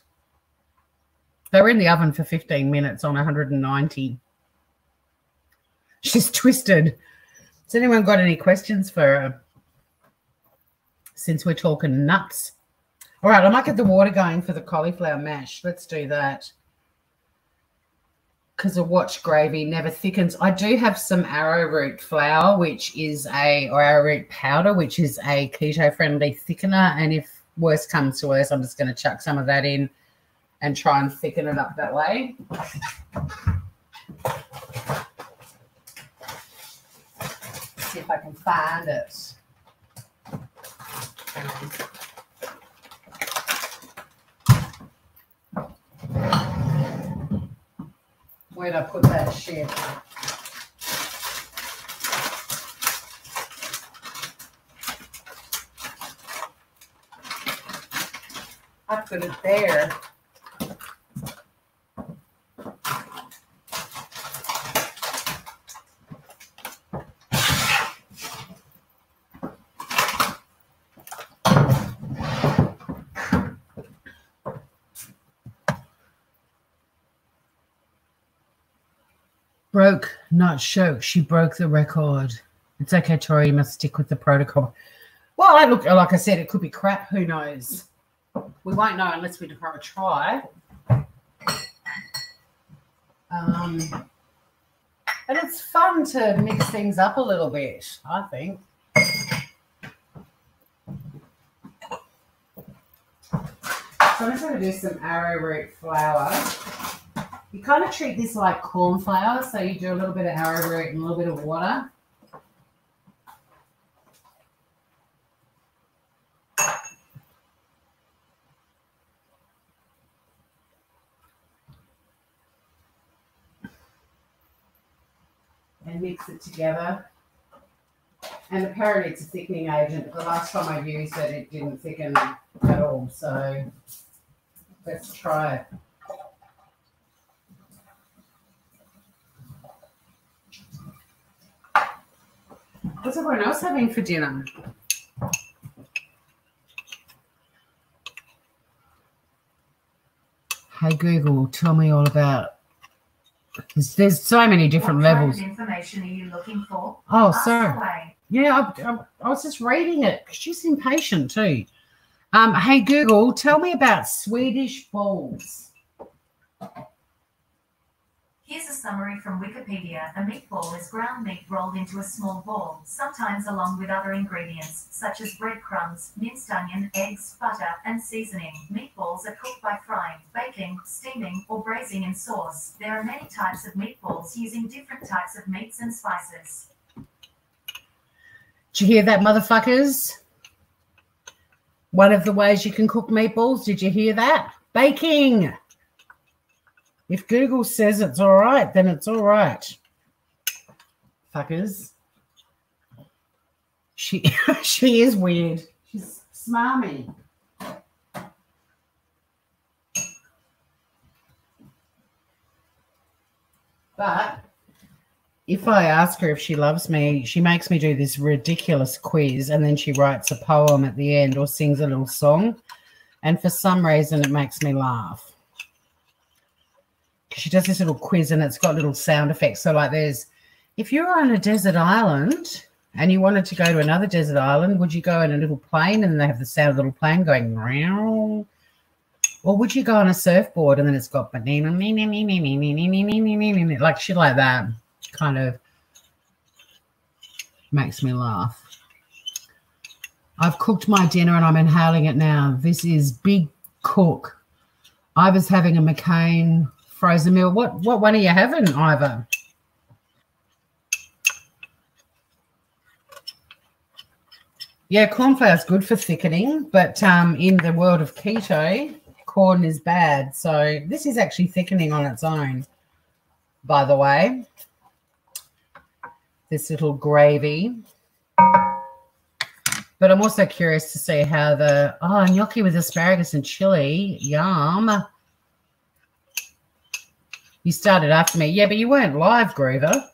They were in the oven for fifteen minutes on one hundred ninety. She's twisted. Has anyone got any questions for her since we're talking nuts? All right, I might get the water going for the cauliflower mash. Let's do that. Because a watch gravy never thickens. I do have some arrowroot flour, which is a, or arrowroot powder, which is a keto-friendly thickener. And if worse comes to worse, I'm just going to chuck some of that in and try and thicken it up that way. See if I can find it. Where'd I put that shit? I put it there. Broke, not shook. She broke the record. It's okay, Tori. You must stick with the protocol. Well, I look, like I said, it could be crap. Who knows? We won't know unless we try. Um, and it's fun to mix things up a little bit, I think. So I'm just going to do some arrowroot flour. You kind of treat this like corn flour, so you do a little bit of arrowroot and a little bit of water. And mix it together. And apparently it's a thickening agent, but the last time I used it, it didn't thicken at all. So let's try it. What's everyone else having for dinner? Hey Google, tell me all about. There's, there's so many different what levels. What kind of information are you looking for? Oh, sorry. Yeah, I, I, I was just reading it. She's impatient too. Um, hey Google, tell me about Swedish balls. Here's a summary from Wikipedia. A meatball is ground meat rolled into a small ball, sometimes along with other ingredients, such as breadcrumbs, minced onion, eggs, butter, and seasoning. Meatballs are cooked by frying, baking, steaming, or braising in sauce. There are many types of meatballs using different types of meats and spices. Did you hear that, motherfuckers? One of the ways you can cook meatballs, did you hear that? Baking. If Google says it's all right, then it's all right. Fuckers. She she is weird. She's smarmy. But if I ask her if she loves me, she makes me do this ridiculous quiz and then she writes a poem at the end or sings a little song. And for some reason, it makes me laugh. She does this little quiz and it's got little sound effects. So like there's, if you're on a desert island and you wanted to go to another desert island, would you go in a little plane? And then they have the sound of the little plane going round. Or would you go on a surfboard? And then it's got like shit like that. Kind of makes me laugh. I've cooked my dinner and I'm inhaling it now. This is Big Cook. I was having a McCain frozen meal. What what one are you having, Ivor? Yeah, cornflour's good for thickening, but um, in the world of keto, corn is bad. So this is actually thickening on its own, by the way. This little gravy. But I'm also curious to see how the, oh, gnocchi with asparagus and chilli, yum. You started after me. Yeah, but you weren't live, Groover.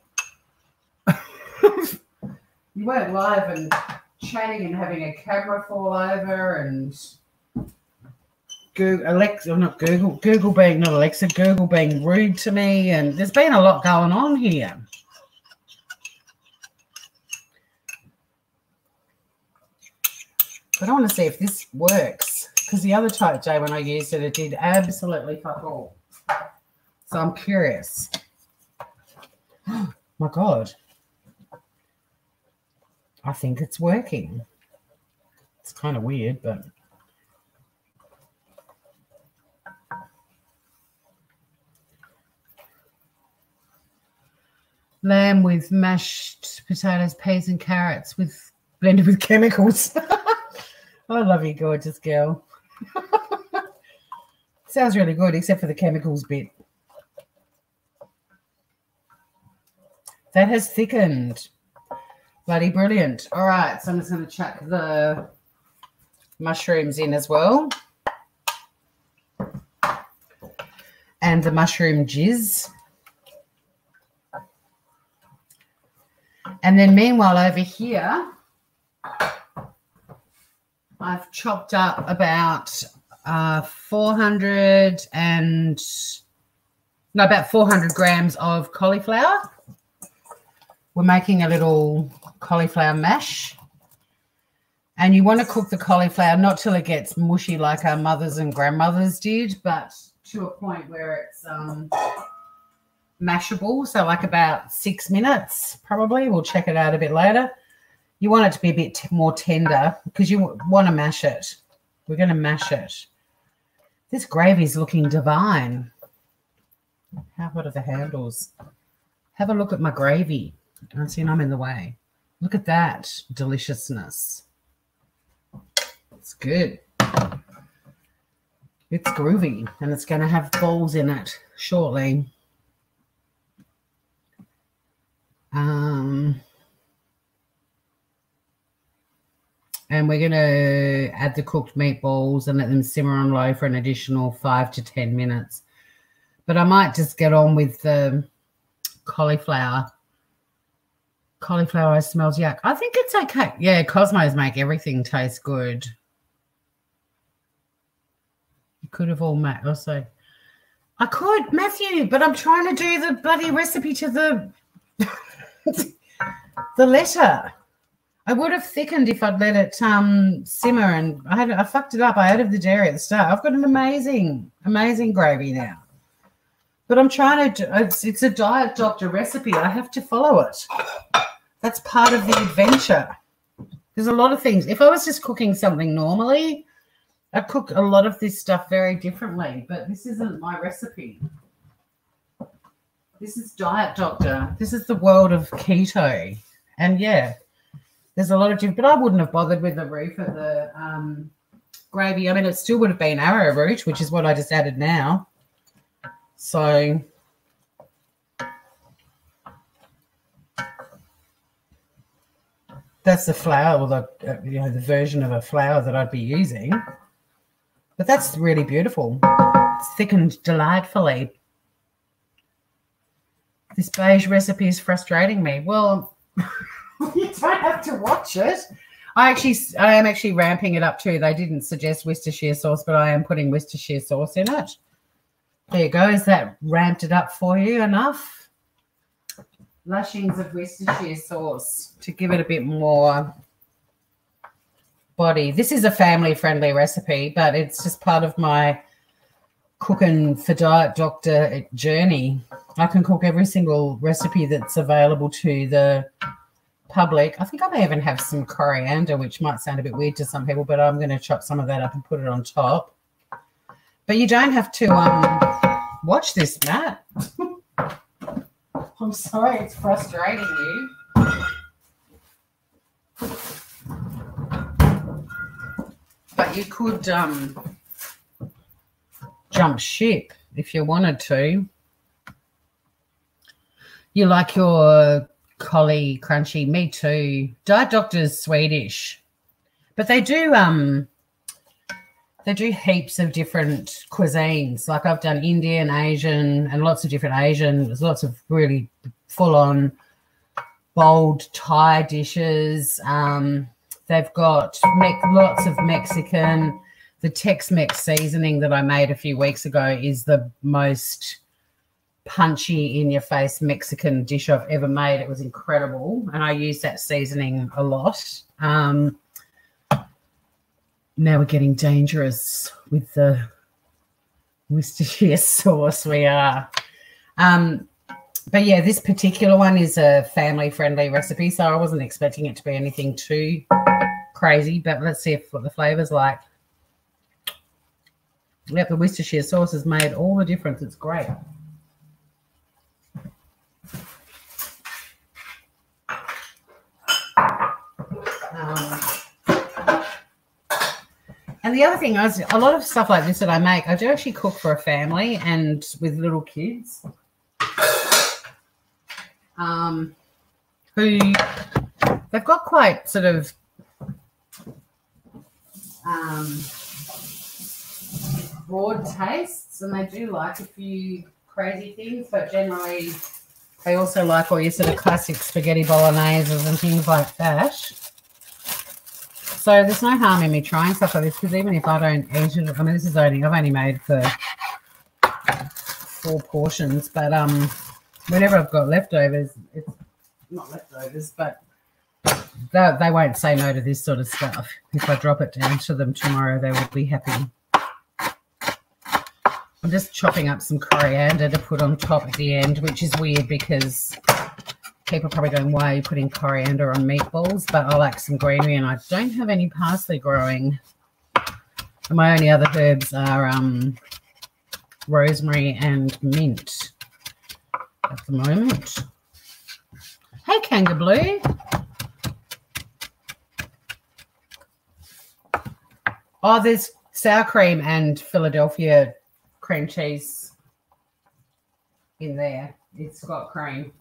You weren't live and chatting and having a camera fall over and Google, Alexa, or not Google, Google being not Alexa, Google being rude to me. And there's been a lot going on here. But I want to see if this works, because the other Type J, when I used it, it did absolutely fuck all. So I'm curious. Oh, my God. I think it's working. It's kind of weird, but... Lamb with mashed potatoes, peas and carrots with blended with chemicals. I love you, gorgeous girl. Sounds really good, except for the chemicals bit. That has thickened. Bloody brilliant. All right, so I'm just going to chuck the mushrooms in as well. And the mushroom jizz. And then meanwhile over here, I've chopped up about uh, four hundred and no, about four hundred grams of cauliflower. We're making a little cauliflower mash, and you want to cook the cauliflower not till it gets mushy like our mothers and grandmothers did, but to a point where it's um, mashable. So like about six minutes probably. We'll check it out a bit later. You want it to be a bit more tender because you want to mash it. We're going to mash it. This gravy's looking divine. How about the handles? Have a look at my gravy. I'm seeing I'm in the way. Look at that deliciousness. It's good. It's groovy, and it's going to have balls in it shortly. Um... And we're going to add the cooked meatballs and let them simmer on low for an additional five to ten minutes. But I might just get on with the cauliflower. Cauliflower smells yuck. I think it's okay. Yeah, Cosmos make everything taste good. You could have all made also. I could, Matthew, but I'm trying to do the bloody recipe to the, the letter. I would have thickened if I'd let it um, simmer, and I had I fucked it up. I added the dairy at the start. I've got an amazing, amazing gravy now. But I'm trying to do, it's, it's a Diet Doctor recipe. I have to follow it. That's part of the adventure. There's a lot of things. If I was just cooking something normally, I'd cook a lot of this stuff very differently, but this isn't my recipe. This is Diet Doctor. This is the world of keto. And, yeah. There's a lot of different, but I wouldn't have bothered with the roux for the um, gravy. I mean, it still would have been arrowroot, which is what I just added now. So that's the flour, or the you know the version of a flour that I'd be using. But that's really beautiful. It's thickened delightfully. This beige recipe is frustrating me. Well. You don't have to watch it. I actually, I am actually ramping it up too. They didn't suggest Worcestershire sauce, but I am putting Worcestershire sauce in it. There you go. Is that ramped it up for you enough? Lashings of Worcestershire sauce to give it a bit more body. This is a family-friendly recipe, but it's just part of my cooking for Diet Doctor journey. I can cook every single recipe that's available to the public. I think I may even have some coriander, which might sound a bit weird to some people, but I'm going to chop some of that up and put it on top. But you don't have to um, watch this, Matt. I'm sorry, it's frustrating you. But you could um, jump ship if you wanted to. You like your collie crunchy. Me too. Diet Doctor's Swedish, but they do um they do heaps of different cuisines. Like I've done Indian, Asian, and lots of different Asian. There's lots of really full-on bold Thai dishes. Um, they've got me- lots of Mexican. The Tex-Mex seasoning that I made a few weeks ago is the most punchy, in-your-face Mexican dish I've ever made. It was incredible, and I use that seasoning a lot. Um, now we're getting dangerous with the Worcestershire sauce. We are. Um, but, yeah, this particular one is a family-friendly recipe, so I wasn't expecting it to be anything too crazy, but let's see if, what the flavour's like. Yep, the Worcestershire sauce has made all the difference. It's great. Um, and the other thing is, a lot of stuff like this that I make, I do actually cook for a family and with little kids um, who they've got quite sort of um, broad tastes, and they do like a few crazy things, but generally they also like all your sort of classic spaghetti bolognese and things like that. So there's no harm in me trying stuff like this, because even if I don't eat it, I mean, this is only, I've only made for four portions, but um, whenever I've got leftovers, it's not leftovers, but they, they won't say no to this sort of stuff. If I drop it down to them tomorrow, they will be happy. I'm just chopping up some coriander to put on top at the end, which is weird because people are probably going, why are you putting coriander on meatballs? But I like some greenery, and I don't have any parsley growing. And my only other herbs are um, rosemary and mint at the moment. Hey, Kangablue. Oh, there's sour cream and Philadelphia cream cheese in there. It's got cream.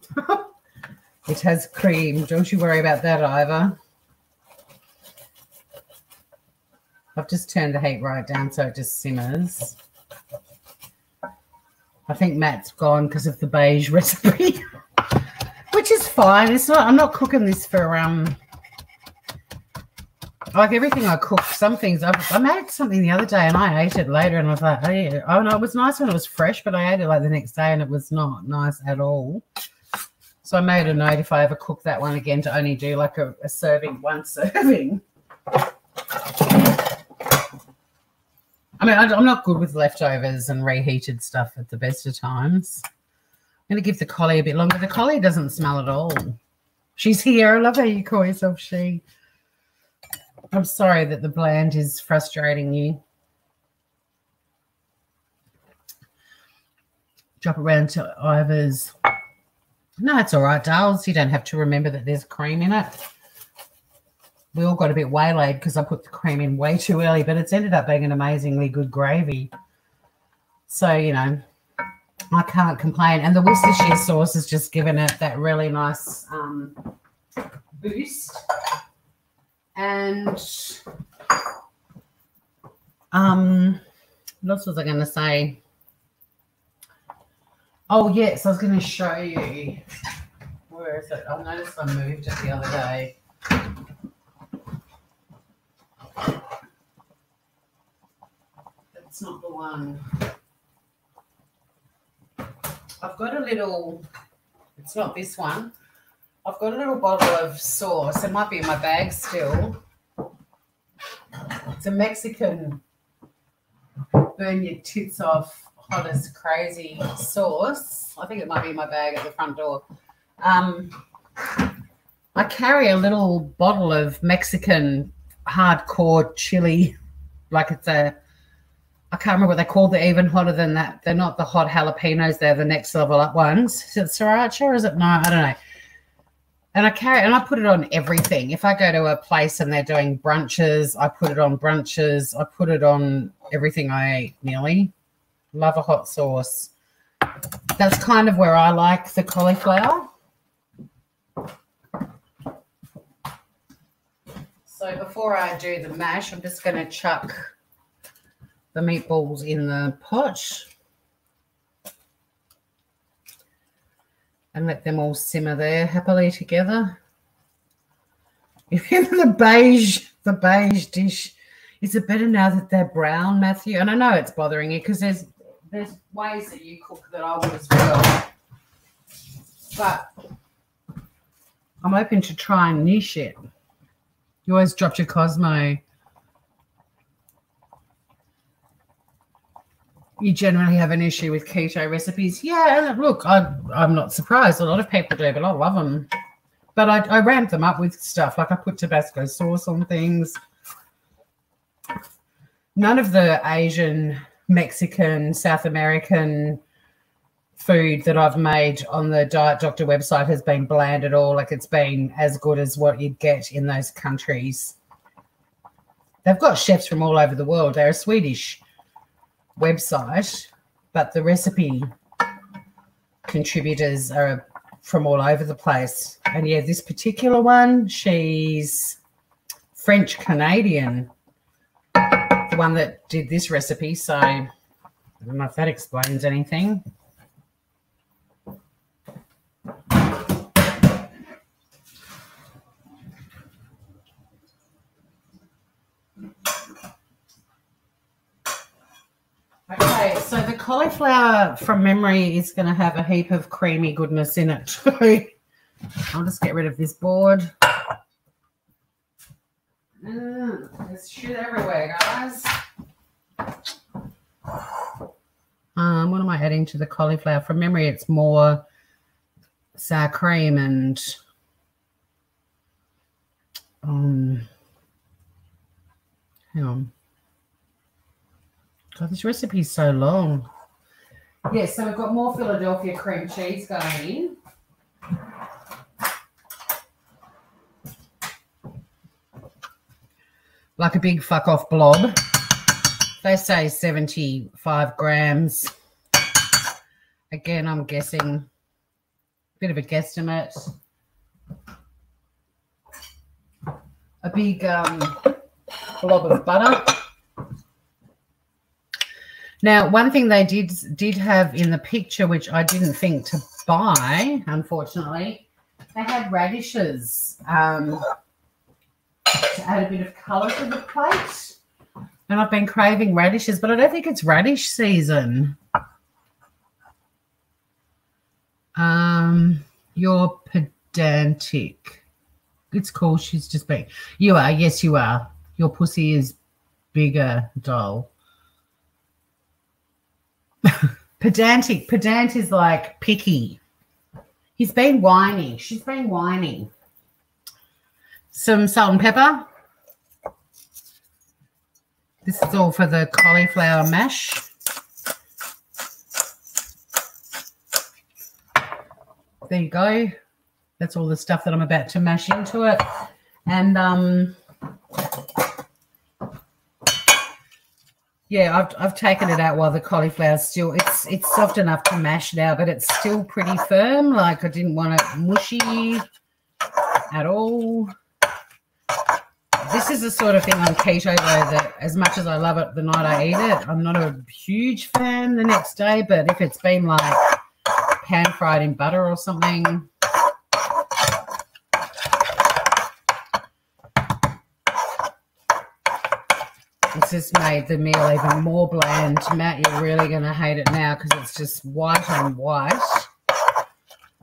It has cream. Don't you worry about that, Ivor. I've just turned the heat right down so it just simmers. I think Matt's gone because of the beige recipe, which is fine. It's not. I'm not cooking this for um. Like everything I cook, some things I've, I made something the other day and I ate it later and I was like, oh, yeah. Oh no, it was nice when it was fresh, but I ate it like the next day and it was not nice at all. So I made a note if I ever cook that one again to only do like a, a serving, one serving. I mean, I'm not good with leftovers and reheated stuff at the best of times. I'm going to give the collie a bit longer. The collie doesn't smell at all. She's here. I love how you call yourself she. I'm sorry that the bland is frustrating you. Drop around to Ivor's. No, it's all right, Darls. You don't have to remember that there's cream in it. We all got a bit waylaid because I put the cream in way too early, but it's ended up being an amazingly good gravy. So, you know, I can't complain. And the Worcestershire sauce has just given it that really nice um, boost. And um, what else was I going to say? Oh, yes, I was going to show you. Where is it? I noticed I moved it the other day. That's not the one. I've got a little, it's not this one. I've got a little bottle of sauce. It might be in my bag still. It's a Mexican burn your tits off. Hottest crazy sauce. I think it might be in my bag at the front door. Um, I carry a little bottle of Mexican hardcore chili, like it's a, I can't remember what they call. They're even hotter than that. They're not the hot jalapenos. They're the next level up ones. Is it sriracha or is it? No, I don't know. And I carry and I put it on everything. If I go to a place and they're doing brunches, I put it on brunches. I put it on everything I eat nearly. Love a hot sauce. That's kind of where I like the cauliflower. So before I do the mash, I'm just going to chuck the meatballs in the pot and let them all simmer there happily together. the beige, the beige dish. Is it better now that they're brown, Matthew? And I know it's bothering you because there's there's ways that you cook that I would as well. But I'm open to trying new shit. You always dropped your Cosmo. You generally have an issue with keto recipes. Yeah, look, I, I'm not surprised. A lot of people do, but I love them. But I, I ramp them up with stuff. Like I put Tabasco sauce on things. None of the Asian, Mexican, South American food that I've made on the Diet Doctor website has been bland at all. Like it's been as good as what you'd get in those countries. They've got chefs from all over the world. They're a Swedish website, but the recipe contributors are from all over the place. And yeah, this particular one, she's French Canadian, the one that did this recipe. So I don't know if that explains anything. Okay, so the cauliflower from memory is going to have a heap of creamy goodness in it too. I'll just get rid of this board. Mm, there's shit everywhere, guys. Um, what am I adding to the cauliflower? From memory, it's more sour cream and um, hang on. God, this recipe is so long. Yes, yeah, so we've got more Philadelphia cream cheese going in. Like a big fuck-off blob. They say seventy-five grams. Again, I'm guessing. Bit of a guesstimate. A big um, blob of butter. Now, one thing they did did have in the picture, which I didn't think to buy, unfortunately, they had radishes um, to add a bit of colour to the plate. And I've been craving radishes, but I don't think it's radish season. Um, you're pedantic. It's cool. She's just being. You are. Yes, you are. Your pussy is bigger, doll. Pedantic. Pedant is like picky. He's been whiny. She's been whiny. Some salt and pepper. This is all for the cauliflower mash. There you go. That's all the stuff that I'm about to mash into it. And um yeah, I've I've taken it out while the cauliflower's still it's it's soft enough to mash now, but it's still pretty firm. Like I didn't want it mushy at all. This is the sort of thing on keto though that as much as I love it the night I eat it, I'm not a huge fan the next day, but if it's been like pan fried in butter or something. It's just made the meal even more bland. Matt, you're really going to hate it now because it's just white on white.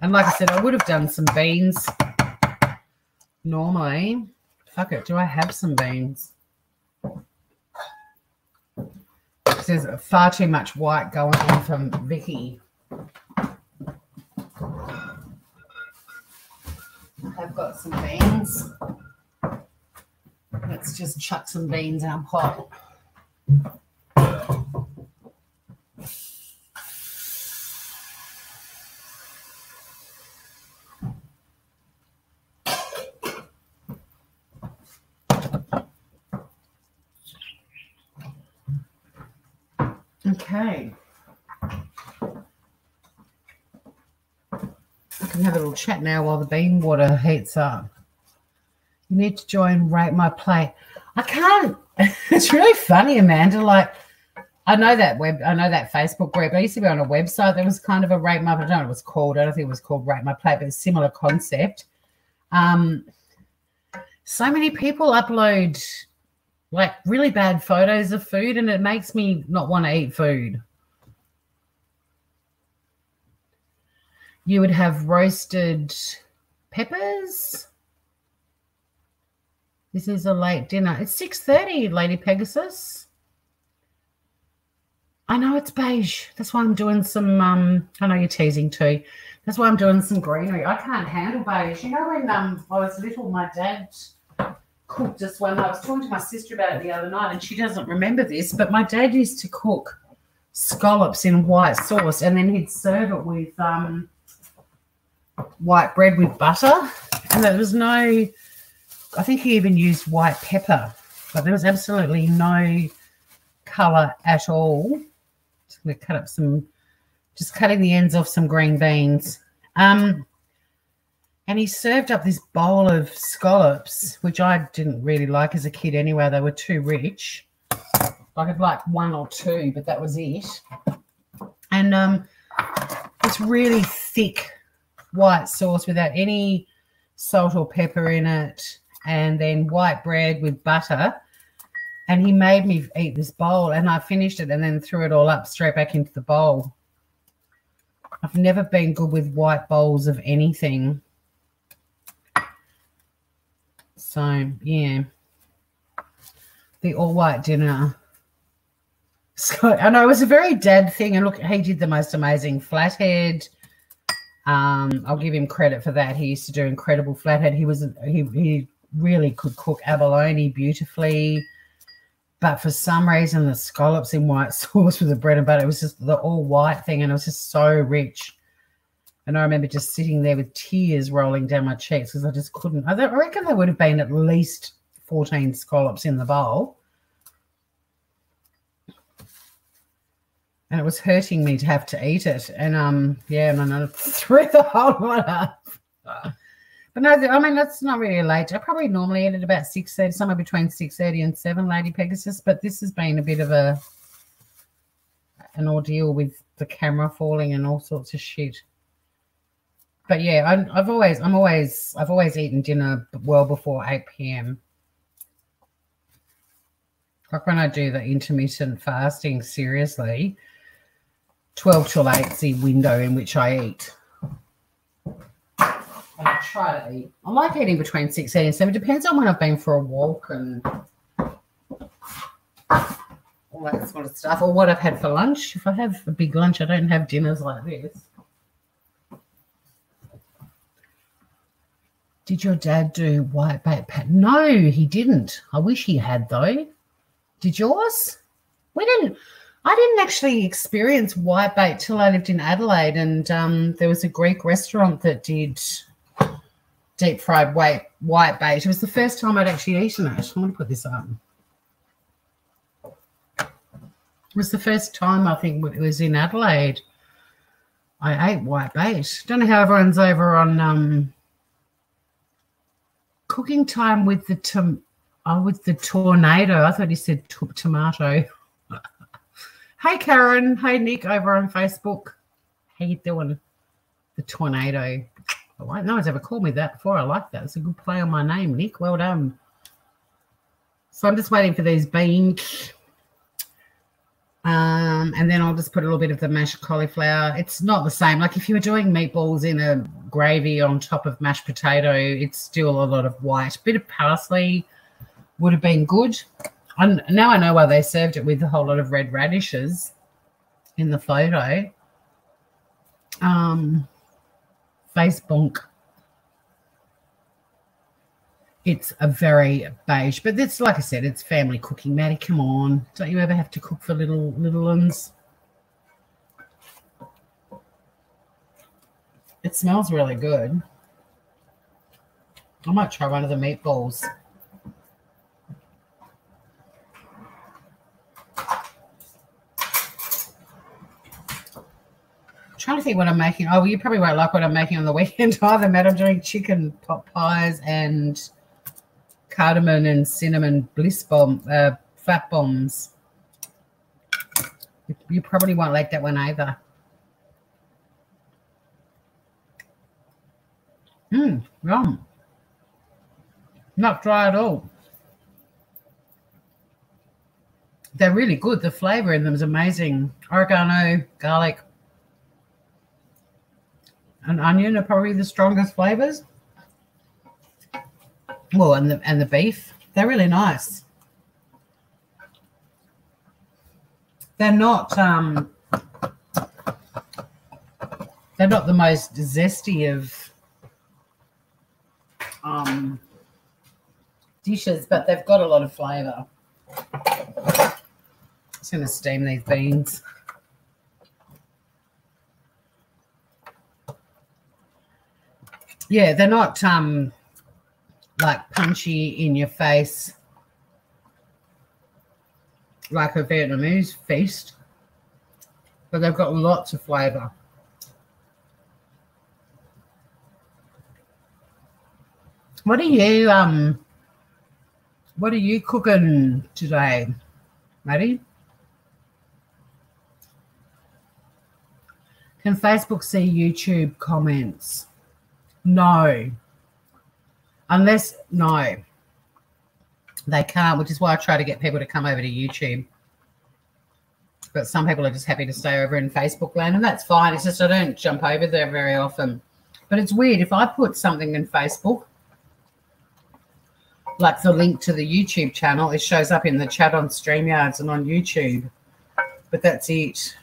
And like I said, I would have done some beans normally. Fuck it, do I have some beans? There's far too much white going on from Vicky. I've got some beans. Let's just chuck some beans in our pot. Okay. I can have a little chat now while the bean water heats up. You need to join Rate My Plate. I can't. It's really funny, Amanda. Like, I know that web, I know that Facebook group. I used to be on a website that was kind of a rate my, I don't know what it was called. I don't think it was called Rate My Plate, but it's a similar concept. Um, so many people upload like really bad photos of food, and it makes me not want to eat food. You would have roasted peppers. This is a late dinner. It's six thirty, Lady Pegasus. I know it's beige. That's why I'm doing some, um, I know you're teasing too. That's why I'm doing some greenery. I can't handle beige. You know, when um, I was little, my dad cooked us one. I was talking to my sister about it the other night, and she doesn't remember this, but my dad used to cook scallops in white sauce, and then he'd serve it with um, white bread with butter. And there was no, I think he even used white pepper, but there was absolutely no colour at all. I'm going to cut up some, just cutting the ends off some green beans. Um, and he served up this bowl of scallops, which I didn't really like as a kid anyway. They were too rich. I could like one or two, but that was it. And um, it's really thick white sauce without any salt or pepper in it, and then white bread with butter. And he made me eat this bowl, and I finished it and then threw it all up straight back into the bowl. I've never been good with white bowls of anything. So, yeah. The all-white dinner. So, I know it was a very dad thing. And, look, he did the most amazing flathead. Um, I'll give him credit for that. He used to do incredible flathead. He, was, he, he really could cook abalone beautifully. But for some reason, the scallops in white sauce with the bread and butter, it was just the all-white thing, and it was just so rich. And I remember just sitting there with tears rolling down my cheeks because I just couldn't. I reckon there would have been at least fourteen scallops in the bowl. And it was hurting me to have to eat it. And, um, yeah, and I threw the whole lot up. But no, I mean, that's not really late. I probably normally eat at about six thirty, somewhere between six thirty and seven, Lady Pegasus. But this has been a bit of a an ordeal with the camera falling and all sorts of shit. But yeah, I'm, I've always, I'm always, I've always eaten dinner well before eight p m Like when I do the intermittent fasting, seriously, twelve till eight is the window in which I eat. I try to eat. I like eating between six thirty and seven. It depends on when I've been for a walk and all that sort of stuff, or what I've had for lunch. If I have a big lunch, I don't have dinners like this. Did your dad do white bait pat? No, he didn't. I wish he had, though. Did yours? We didn't. I didn't actually experience white bait till I lived in Adelaide, and um, there was a Greek restaurant that did deep fried white, white bait. It was the first time I'd actually eaten it. I'm going to put this up. It was the first time, I think, it was in Adelaide, I ate white bait. Don't know how everyone's over on um, cooking time with the tom oh, with the tornado. I thought you said t tomato. Hey, Karen. Hey, Nick over on Facebook. How you doing? The tornado. Right. No one's ever called me that before. I like that. It's a good play on my name, Nick. Well done. So I'm just waiting for these beans. Um, and then I'll just put a little bit of the mashed cauliflower. It's not the same. Like if you were doing meatballs in a gravy on top of mashed potato, it's still a lot of white. A bit of parsley would have been good. I'm, now I know why they served it with a whole lot of red radishes in the photo. Um... Face bonk. It's a very beige, but it's like I said, it's family cooking. Maddie, come on. Don't you ever have to cook for little little ones? It smells really good. I might try one of the meatballs. Trying to think what I'm making. Oh, well, you probably won't like what I'm making on the weekend either, Matt. I'm doing chicken pot pies and cardamom and cinnamon bliss bomb, uh, fat bombs. You probably won't like that one either. Mmm, yum. Not dry at all. They're really good. The flavor in them is amazing. Oregano, garlic, and onion are probably the strongest flavors. Well, and the, and the beef. They're really nice. They're not, um, they're not the most zesty of um, dishes, but they've got a lot of flavor. I'm just going to steam these beans. Yeah, they're not um, like punchy in your face like a Vietnamese feast, but they've got lots of flavour. What are you um what are you cooking today, Maddie? Can Facebook see YouTube comments? No. Unless no. They can't, which is why I try to get people to come over to YouTube. But some people are just happy to stay over in Facebook land, and that's fine. It's just I don't jump over there very often. But it's weird. If I put something in Facebook, like the link to the YouTube channel, it shows up in the chat on StreamYards and on YouTube. But that's it.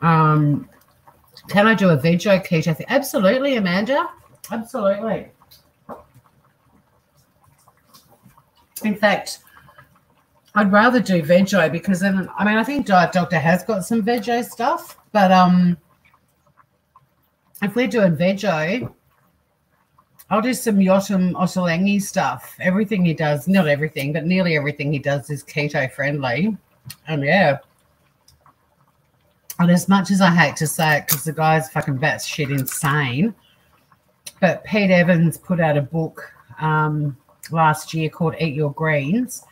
Um... Can I do a veggie keto thing? Absolutely, Amanda. Absolutely. In fact, I'd rather do veggie because then, I mean, I think Diet Doctor has got some veggie stuff, but um, if we're doing veggie, I'll do some Yotam Ottolenghi stuff. Everything he does, not everything, but nearly everything he does is keto friendly. And yeah. And as much as I hate to say it because the guy's fucking batshit insane, but Pete Evans put out a book um, last year called Eat Your Greens,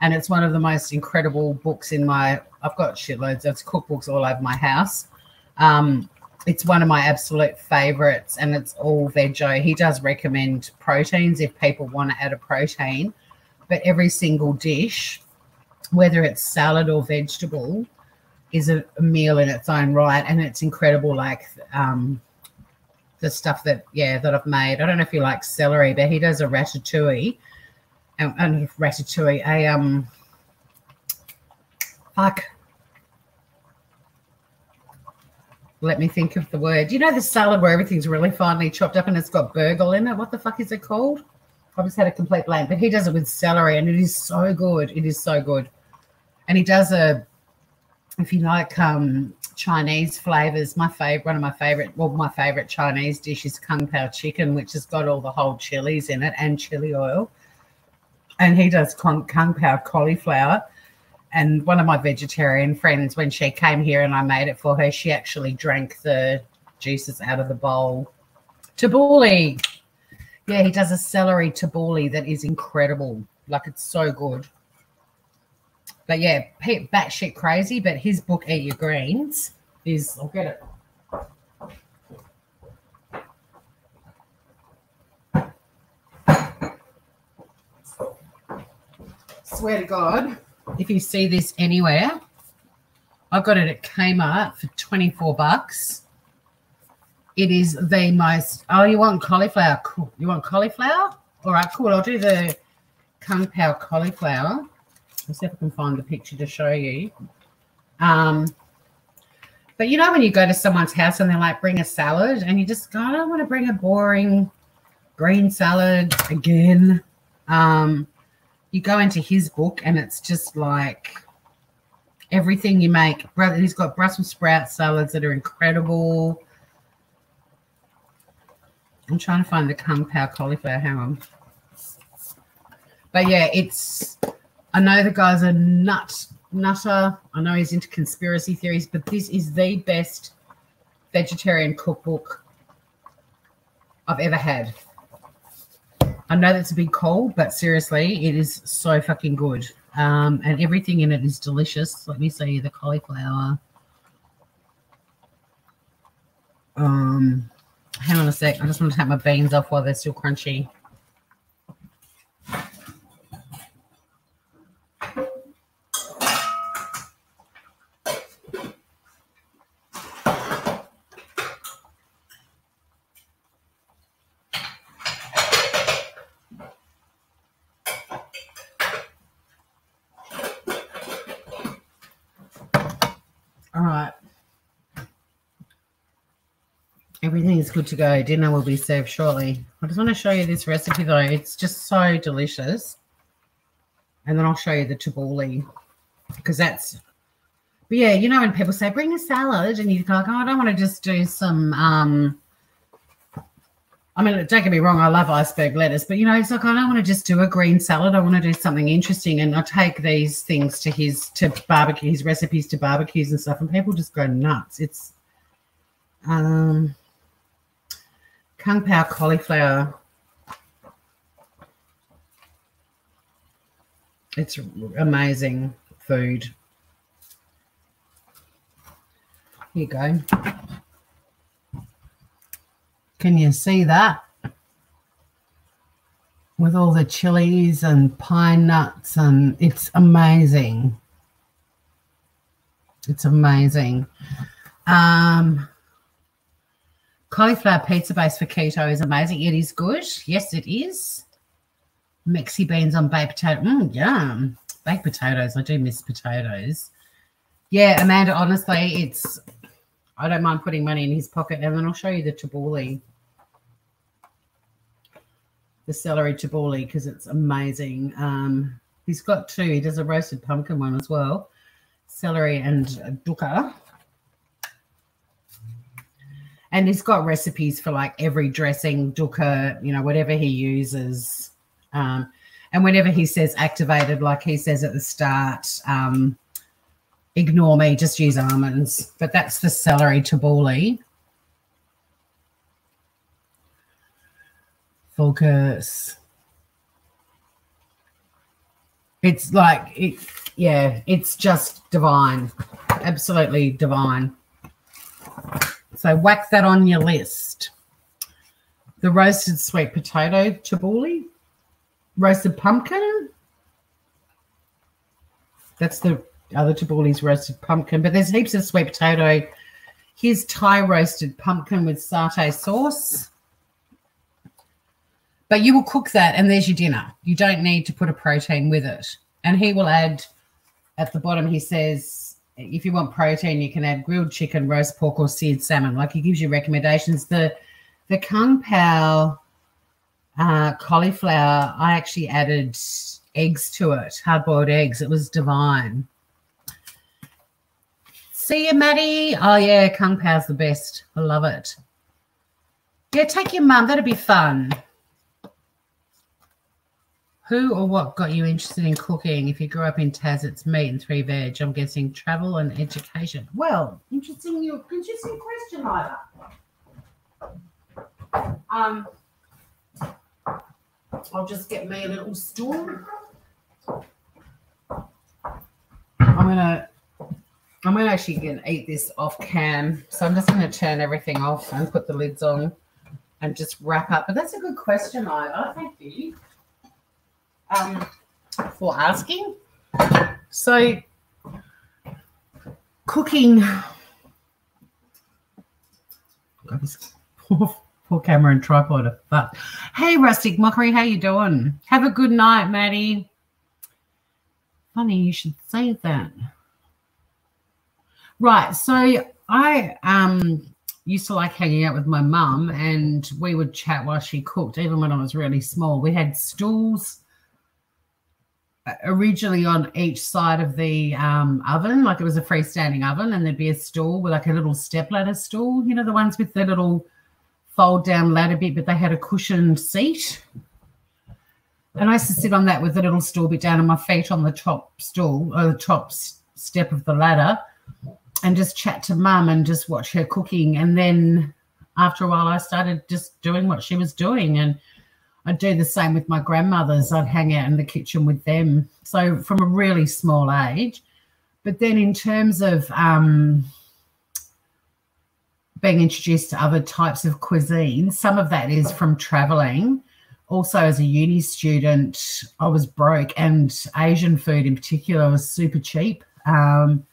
and it's one of the most incredible books in my – I've got shitloads of cookbooks all over my house. Um, it's one of my absolute favourites, and it's all veggie. He does recommend proteins if people want to add a protein, but every single dish, whether it's salad or vegetable, is a meal in its own right, and it's incredible, like um, the stuff that, yeah, that I've made. I don't know if you like celery, but he does a ratatouille, and, and ratatouille, a, um, fuck, let me think of the word. You know the salad where everything's really finely chopped up and it's got burgle in it? What the fuck is it called? I've just had a complete blank, but he does it with celery, and it is so good. It is so good. And he does a, if you like um, Chinese flavors, my favorite, one of my favorite, well, my favorite Chinese dish is Kung Pao chicken, which has got all the whole chilies in it and chili oil. And he does Kung Pao cauliflower. And one of my vegetarian friends, when she came here and I made it for her, she actually drank the juices out of the bowl. Tabbouleh. Yeah, he does a celery tabbouleh that is incredible. Like, it's so good. But yeah, Pete batshit crazy, but his book, Eat Your Greens, is, I'll get it. Swear to God, if you see this anywhere, I got it at Kmart for twenty-four bucks. It is the most, oh, you want cauliflower? Cool. You want cauliflower? All right, cool. I'll do the Kung Pao cauliflower. Let's see if I can find the picture to show you. Um, but you know when you go to someone's house and they're like, bring a salad, and you just go, I don't want to bring a boring green salad again. Um, you go into his book and it's just like everything you make. He's got Brussels sprout salads that are incredible. I'm trying to find the Kung Pao cauliflower. Hang on. But, yeah, it's... I know the guy's a nut, nutter. I know he's into conspiracy theories, but this is the best vegetarian cookbook I've ever had. I know that's a big call, but seriously, it is so fucking good. Um, and everything in it is delicious. Let me see the cauliflower. Um, hang on a sec. I just want to take my beans off while they're still crunchy. Everything's good to go. Dinner will be served shortly. I just want to show you this recipe though. It's just so delicious. And then I'll show you the tabbouleh, because that's, but yeah, you know when people say bring a salad and you go, like, oh, I don't want to just do some, um, I mean, don't get me wrong, I love iceberg lettuce, but you know, it's like, I don't want to just do a green salad. I want to do something interesting. And I take these things to his, to barbecue, his recipes to barbecues and stuff, and people just go nuts. It's, um, Kung Pao cauliflower. It's amazing food. Here you go. Can you see that? With all the chilies and pine nuts, and it's amazing. It's amazing. Um... Cauliflower pizza base for keto is amazing. It is good. Yes, it is. Mexi beans on baked potato. Mmm, yum. Baked potatoes. I do miss potatoes. Yeah, Amanda, honestly, it's, I don't mind putting money in his pocket. And then I'll show you the tabbouleh, the celery tabbouleh, because it's amazing. Um, he's got two. He does a roasted pumpkin one as well, celery and dukkah. And he's got recipes for, like, every dressing, dukkah, you know, whatever he uses. Um, and whenever he says activated, like he says at the start, um, ignore me, just use almonds. But that's the celery tabbouleh. Focus. It's like, it, yeah, it's just divine. Absolutely divine. So whack that on your list. The roasted sweet potato tabbouleh, roasted pumpkin. That's the other tabbouleh's roasted pumpkin, but there's heaps of sweet potato. Here's Thai roasted pumpkin with satay sauce. But you will cook that and there's your dinner. You don't need to put a protein with it. And he will add, at the bottom he says, if you want protein, you can add grilled chicken, roast pork, or seared salmon. Like, he gives you recommendations. The the Kung Pao uh, cauliflower, I actually added eggs to it, hard-boiled eggs. It was divine. See you, Maddie. Oh, yeah, Kung Pao's the best. I love it. Yeah, take your mum. That'd be fun. Who or what got you interested in cooking? If you grew up in Taz, it's meat and three veg. I'm guessing travel and education. Well, interesting, interesting question, Ida. Um, I'll just get me a little stool. I'm gonna, I'm gonna actually gonna eat this off cam. So I'm just gonna turn everything off and put the lids on and just wrap up. But that's a good question, Ida. Thank you. Um, for asking. So cooking, God, this poor, poor camera and tripod are fucked. Hey, Rustic Mockery, how you doing? Have a good night, Maddie. Funny you should say that. Right, so I um used to like hanging out with my mum, and we would chat while she cooked, even when I was really small. We had stools originally on each side of the um oven, like it was a freestanding oven, and there'd be a stool with like a little step ladder stool, you know, the ones with the little fold down ladder bit, but they had a cushioned seat. And I used to sit on that with the little stool bit down and my feet on the top stool or the top step of the ladder, and just chat to mum and just watch her cooking. And then after a while I started just doing what she was doing, and I'd do the same with my grandmothers. I'd hang out in the kitchen with them. So from a really small age. But then in terms of um, being introduced to other types of cuisine, some of that is from travelling. Also, as a uni student, I was broke, and Asian food in particular was super cheap. Um,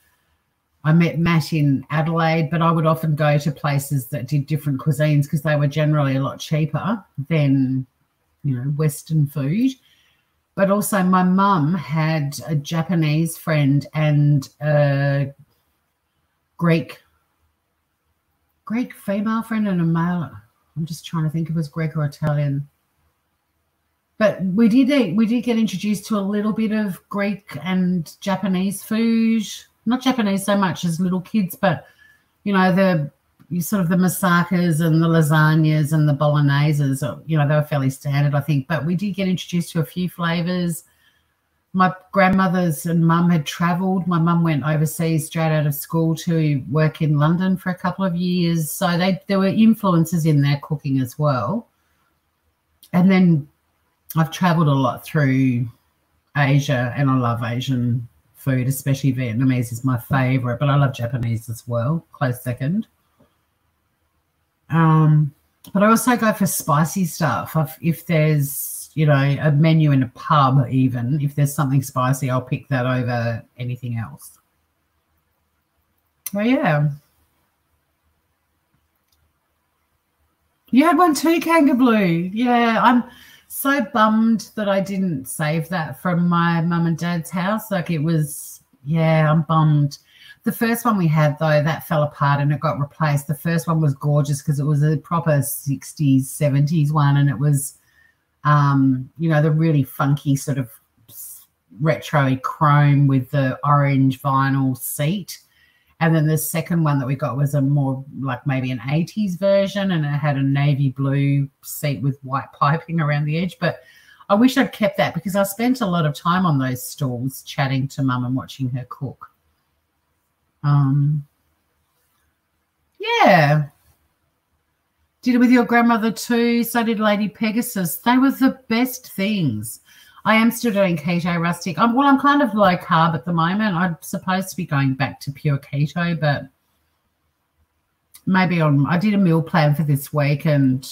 I met Matt in Adelaide, but I would often go to places that did different cuisines because they were generally a lot cheaper than, you know, Western food. But also my mum had a Japanese friend and a Greek, Greek female friend and a male. I'm just trying to think if it was Greek or Italian. But we did eat, we did get introduced to a little bit of Greek and Japanese food. Not Japanese so much as little kids, but, you know, the you sort of the mousakas and the lasagnas and the bologneses, you know, they were fairly standard, I think. But we did get introduced to a few flavours. My grandmothers and mum had travelled. My mum went overseas straight out of school to work in London for a couple of years. So they there were influences in their cooking as well. And then I've travelled a lot through Asia, and I love Asian food, especially Vietnamese is my favourite, but I love Japanese as well, close second. Um, but I also go for spicy stuff. I've, if there's, you know, a menu in a pub even, if there's something spicy, I'll pick that over anything else. Well, yeah. You had one too, Kangablue. Yeah, I'm so bummed that I didn't save that from my mum and dad's house. Like it was, yeah, I'm bummed. The first one we had, though, that fell apart and it got replaced. The first one was gorgeous because it was a proper sixties, seventies one, and it was, um, you know, the really funky sort of retro chrome with the orange vinyl seat. And then the second one that we got was a more like maybe an eighties version, and it had a navy blue seat with white piping around the edge. But I wish I'd kept that because I spent a lot of time on those stools chatting to Mum and watching her cook. Um, yeah. Did it with your grandmother too. So did Lady Pegasus. They were the best things. I am still doing keto rustic. I'm, well, I'm kind of low carb at the moment. I'm supposed to be going back to pure keto, but maybe on, I did a meal plan for this week and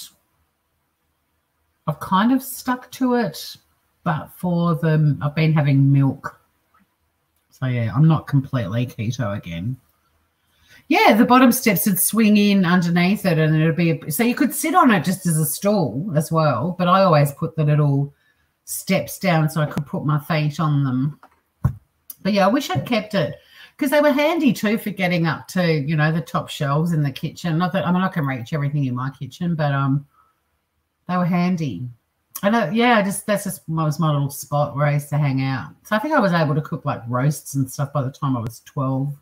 I've kind of stuck to it, but for them, I've been having milk. So, yeah, I'm not completely keto again. Yeah, the bottom steps would swing in underneath it and it would be, a, so you could sit on it just as a stool as well, but I always put the little steps down so I could put my feet on them. But yeah, I wish I'd kept it because they were handy too for getting up to, you know, the top shelves in the kitchen. Not that I mean I can reach everything in my kitchen, but um, they were handy. I know, yeah. I just that's just was my little spot where I used to hang out. So I think I was able to cook like roasts and stuff by the time I was twelve.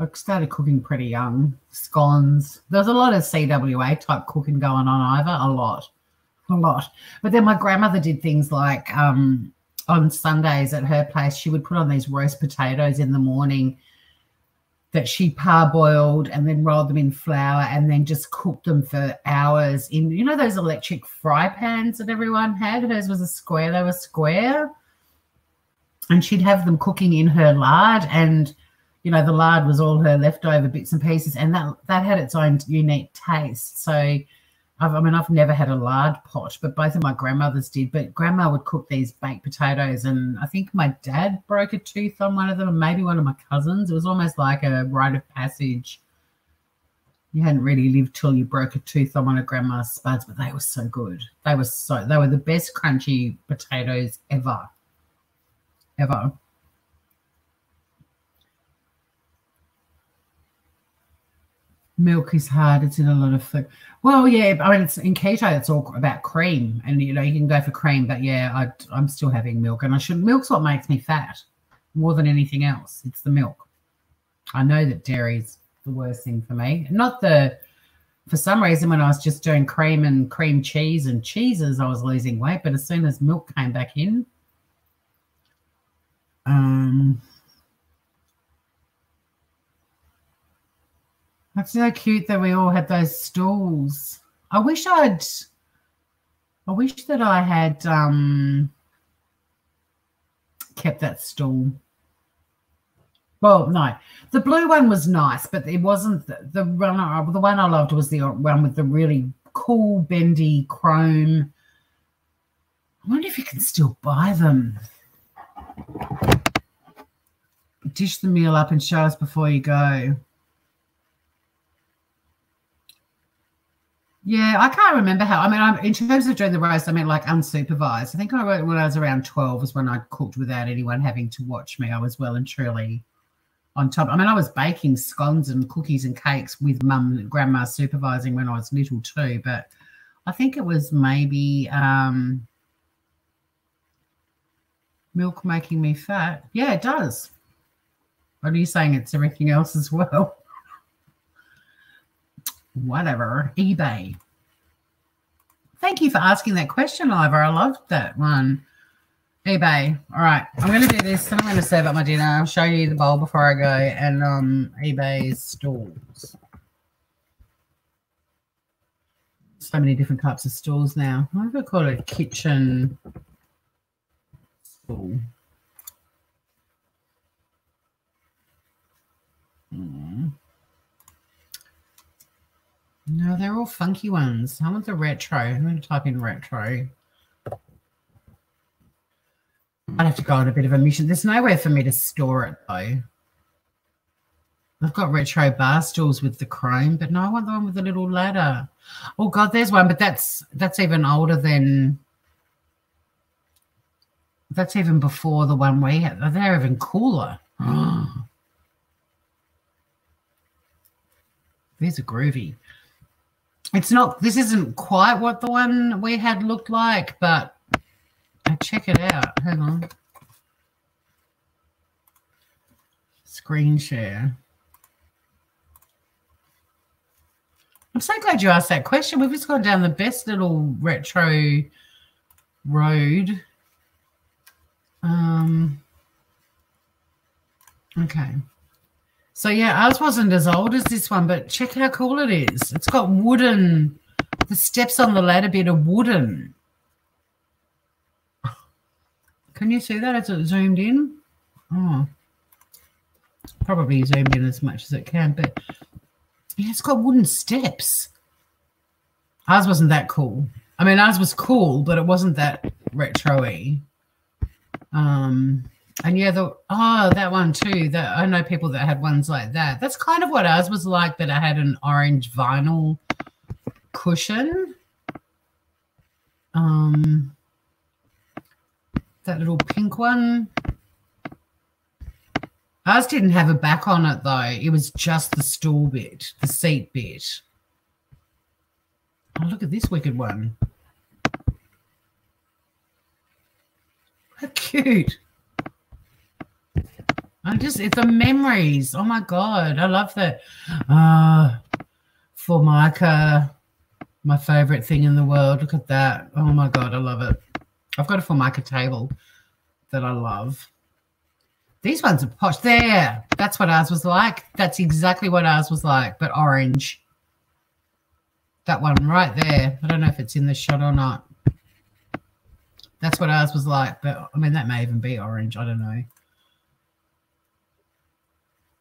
I started cooking pretty young. Scones. There was a lot of C W A type cooking going on either. A lot. A lot. But then my grandmother did things like um, on Sundays at her place, she would put on these roast potatoes in the morning that she parboiled and then rolled them in flour and then just cooked them for hours in, you know, those electric fry pans that everyone had. Hers was a square. They were square. And she'd have them cooking in her lard, and, you know, the lard was all her leftover bits and pieces, and that, that had its own unique taste. So I mean, I've never had a lard pot, but both of my grandmothers did. But Grandma would cook these baked potatoes, and I think my dad broke a tooth on one of them, and maybe one of my cousins. It was almost like a rite of passage. You hadn't really lived till you broke a tooth on one of Grandma's spuds, but they were so good. They were so they were the best crunchy potatoes ever, ever. Milk is hard. It's in a lot of food. Well, yeah, I mean, it's in keto, it's all about cream, and, you know, you can go for cream, but, yeah, I, I'm still having milk, and I shouldn't. Milk's what makes me fat more than anything else. It's the milk. I know that dairy's the worst thing for me. Not the – for some reason when I was just doing cream and cream cheese and cheeses, I was losing weight, but as soon as milk came back in, um – that's so cute that we all had those stools. I wish I'd I wish that I had um, kept that stool. Well, no, the blue one was nice, but it wasn't the, the one. The one I loved was the one with the really cool bendy chrome. I wonder if you can still buy them. Dish the meal up and show us before you go. Yeah, I can't remember how. I mean, I'm, in terms of doing the roast, I mean, like unsupervised. I think I wrote when I was around twelve was when I cooked without anyone having to watch me. I was well and truly on top. I mean, I was baking scones and cookies and cakes with mum and grandma supervising when I was little too. But I think it was maybe um, milk making me fat. Yeah, it does. What are you saying? It's everything else as well. Whatever. eBay. Thank you for asking that question, Ivor. I loved that one. eBay. All right. I'm going to do this. I'm going to serve up my dinner. I'll show you the bowl before I go. And um, eBay's stools. So many different types of stools now. I'm going to call it a kitchen stool. Hmm. No, they're all funky ones. I want the retro. I'm going to type in retro. I'd have to go on a bit of a mission. There's nowhere for me to store it, though. I've got retro bar stools with the chrome, but no, I want the one with the little ladder. Oh, God, there's one, but that's that's even older than... That's even before the one we had. They're even cooler. These are groovy. It's not, this isn't quite what the one we had looked like, but check it out. Hang on. Screen share. I'm so glad you asked that question. We've just gone down the best little retro road. Um, okay. So, yeah, ours wasn't as old as this one, but check how cool it is. It's got wooden, the steps on the ladder bit are wooden. Can you see that as it zoomed in? Oh, probably zoomed in as much as it can, but yeah, it's got wooden steps. Ours wasn't that cool. I mean, ours was cool, but it wasn't that retro-y. Um... And yeah, the oh, that one too. That I know people that had ones like that. That's kind of what ours was like, but I had an orange vinyl cushion. Um, that little pink one. Ours didn't have a back on it though. It was just the stool bit, the seat bit. Oh, look at this wicked one. How cute. I just, it's the memories. Oh, my God. I love that. Uh, Formica, my favourite thing in the world. Look at that. Oh, my God. I love it. I've got a Formica table that I love. These ones are posh. There. That's what ours was like. That's exactly what ours was like, but orange. That one right there. I don't know if it's in the shot or not. That's what ours was like, but, I mean, that may even be orange. I don't know.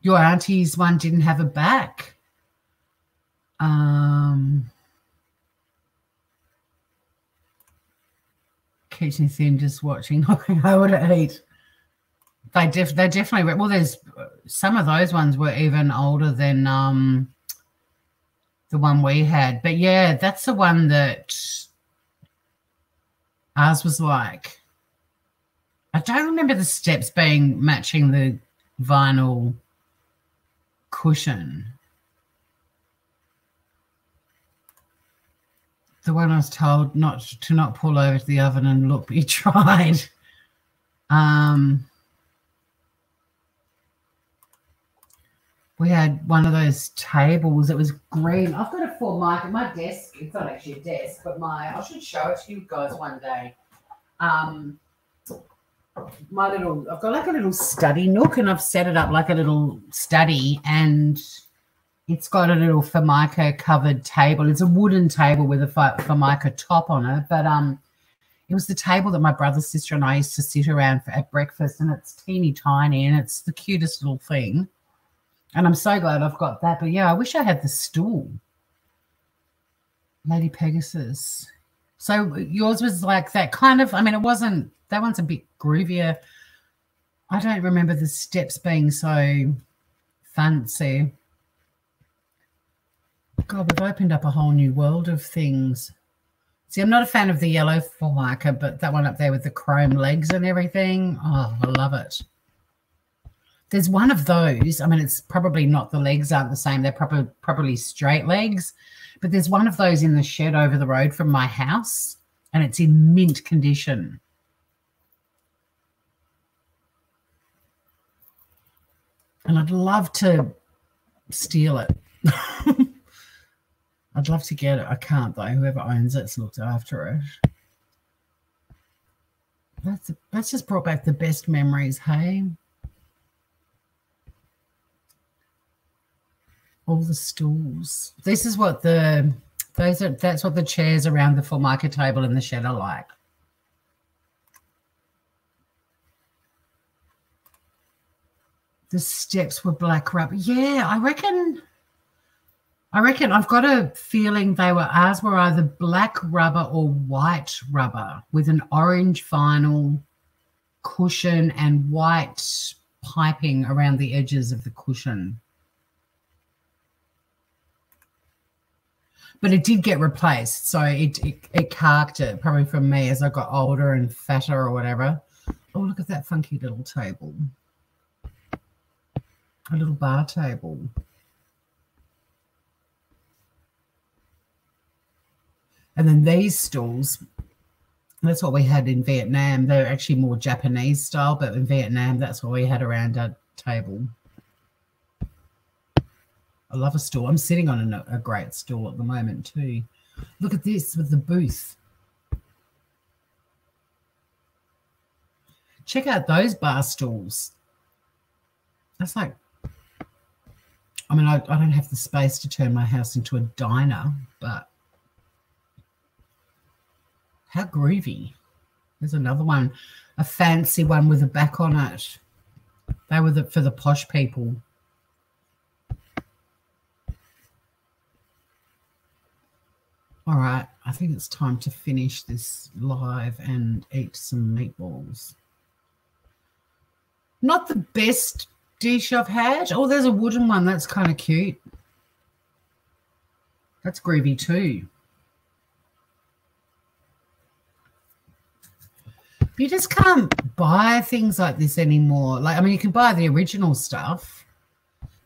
Your auntie's one didn't have a back. Um, kitchen theme, just watching. I would eat. They def they definitely well. There's some of those ones were even older than um the one we had. But yeah, that's the one that ours was like. I don't remember the steps being matching the vinyl cushion. The one I was told not to not pull over to the oven and look, you tried. Um, we had one of those tables that was green. I've got a Formica. My desk, it's not actually a desk, but my, I should show it to you guys one day. Um, My little, I've got like a little study nook and I've set it up like a little study and It's got a little Formica covered table. It's a wooden table with a Formica top on it. But um, it was the table that my brother, sister and I used to sit around for, at breakfast, and it's teeny tiny and it's the cutest little thing. And I'm so glad I've got that. But, yeah, I wish I had the stool. Lady Pegasus. So yours was like that kind of, I mean, it wasn't, that one's a bit groovier. I don't remember the steps being so fancy. God, we've opened up a whole new world of things. See, I'm not a fan of the yellow Formica, but that one up there with the chrome legs and everything, oh, I love it. There's one of those. I mean, it's probably not, the legs aren't the same. They're probably, probably straight legs. But there's one of those in the shed over the road from my house, and it's in mint condition. And I'd love to steal it. I'd love to get it. I can't, though. Whoever owns it's looked after it. That's, that's just brought back the best memories, hey? All the stools. This is what the those are. That's what the chairs around the Formica table in the shed are like. The steps were black rubber. Yeah, I reckon. I reckon I've got a feeling they were. Ours were either black rubber or white rubber with an orange vinyl cushion and white piping around the edges of the cushion. But it did get replaced, so it, it, it carked it probably from me as I got older and fatter or whatever. Oh, look at that funky little table. A little bar table. And then these stools, that's what we had in Vietnam. They're actually more Japanese style, but in Vietnam, that's what we had around our table. I love a stool. I'm sitting on a, a great stool at the moment too. Look at this with the booth. Check out those bar stools. That's like, I mean, I, I don't have the space to turn my house into a diner, but how groovy. There's another one, a fancy one with a back on it. They were the, for the posh people. All right, I think it's time to finish this live and eat some meatballs. Not the best dish I've had. Oh, there's a wooden one. That's kind of cute. That's groovy too. You just can't buy things like this anymore. Like, I mean, you can buy the original stuff,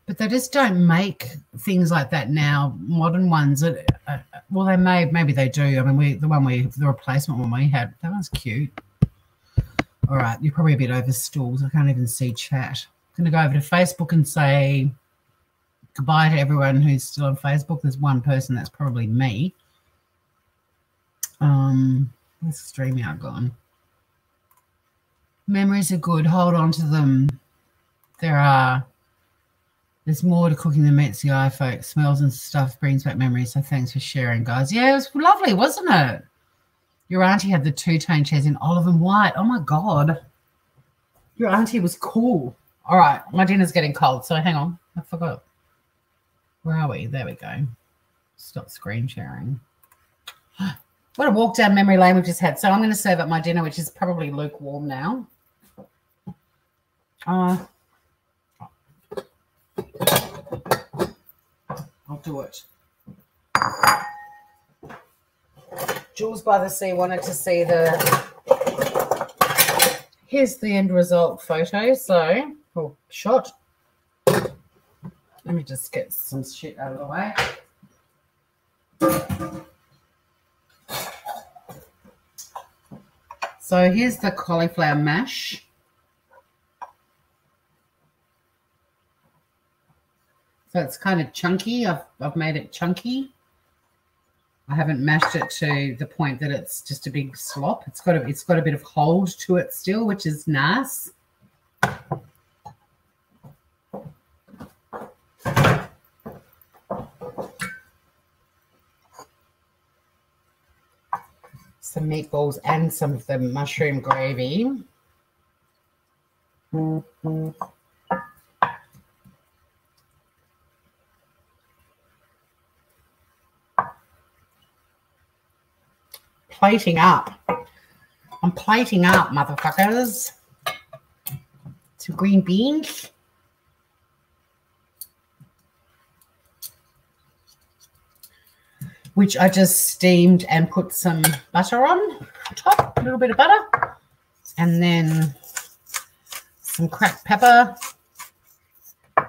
but they just don't make things like that now, modern ones. That, uh, well, they may, maybe they do. I mean, we the one we, the replacement one we had, that one's cute. All right, you're probably a bit over stools. I can't even see chat. I'm going to go over to Facebook and say goodbye to everyone who's still on Facebook. There's one person, that's probably me. Um, where's StreamYard gone? Memories are good. Hold on to them. There are... There's more to cooking than meets the eye, folks. Smells and stuff brings back memories. So thanks for sharing, guys. Yeah, it was lovely, wasn't it? Your auntie had the two-tone chairs in olive and white. Oh, my God. Your auntie was cool. All right, my dinner's getting cold, so hang on. I forgot. Where are we? There we go. Stop screen sharing. What a walk down memory lane we've just had. So I'm going to serve up my dinner, which is probably lukewarm now. Uh I'll do it. Jules by the Sea wanted to see the, here's the end result photo, so, oh, shot. Let me just get some shit out of the way. So here's the cauliflower mash. So it's kind of chunky. I've, I've made it chunky. I haven't mashed it to the point that it's just a big slop. It's got a, it's got a bit of hold to it still, which is nice. some meatballs and some of the mushroom gravy. Mm-hmm. Plating up. I'm plating up, motherfuckers. Some green beans. Which I just steamed and put some butter on top, a little bit of butter. And then some cracked pepper and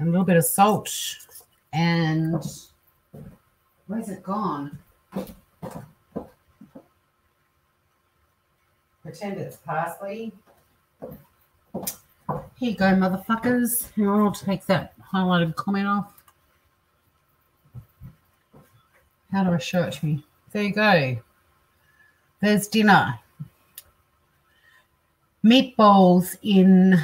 a little bit of salt. And where's it gone? Pretend it's parsley. Here you go, motherfuckers. And I'll take that highlighted comment off. How do I show it to me? There you go. There's dinner. Meatballs in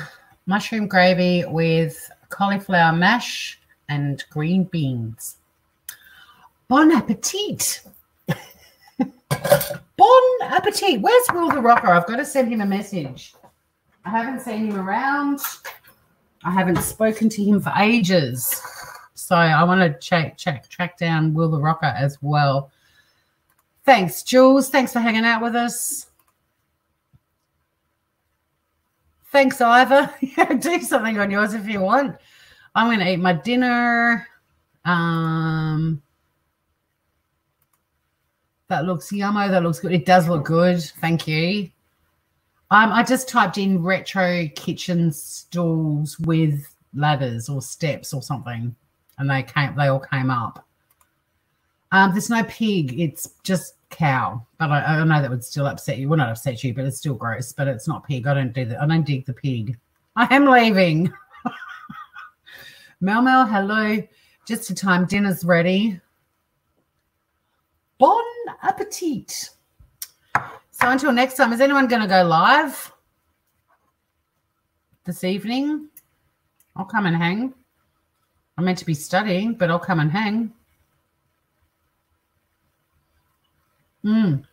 mushroom gravy with cauliflower mash and green beans. Bon appetit. Bon appetit. Where's Will the Rocker? I've got to send him a message. I haven't seen him around. I haven't spoken to him for ages. So I want to check, check, track down Will the Rocker as well. Thanks, Jules. Thanks for hanging out with us. Thanks, Ivor. Do something on yours if you want. I'm going to eat my dinner. Um, that looks yummo. That looks good. It does look good. Thank you. Um, I just typed in retro kitchen stools with ladders or steps or something. And they came, they all came up. Um, there's no pig, it's just cow. But I, I know that would still upset you. Well, not upset you, but it's still gross. But it's not pig. I don't do that. I don't dig the pig. I am leaving. Mel Mel, hello. Just in time. Dinner's ready. Bon appetit. So until next time, is anyone going to go live this evening? I'll come and hang. I'm meant to be studying, but I'll come and hang. Mm.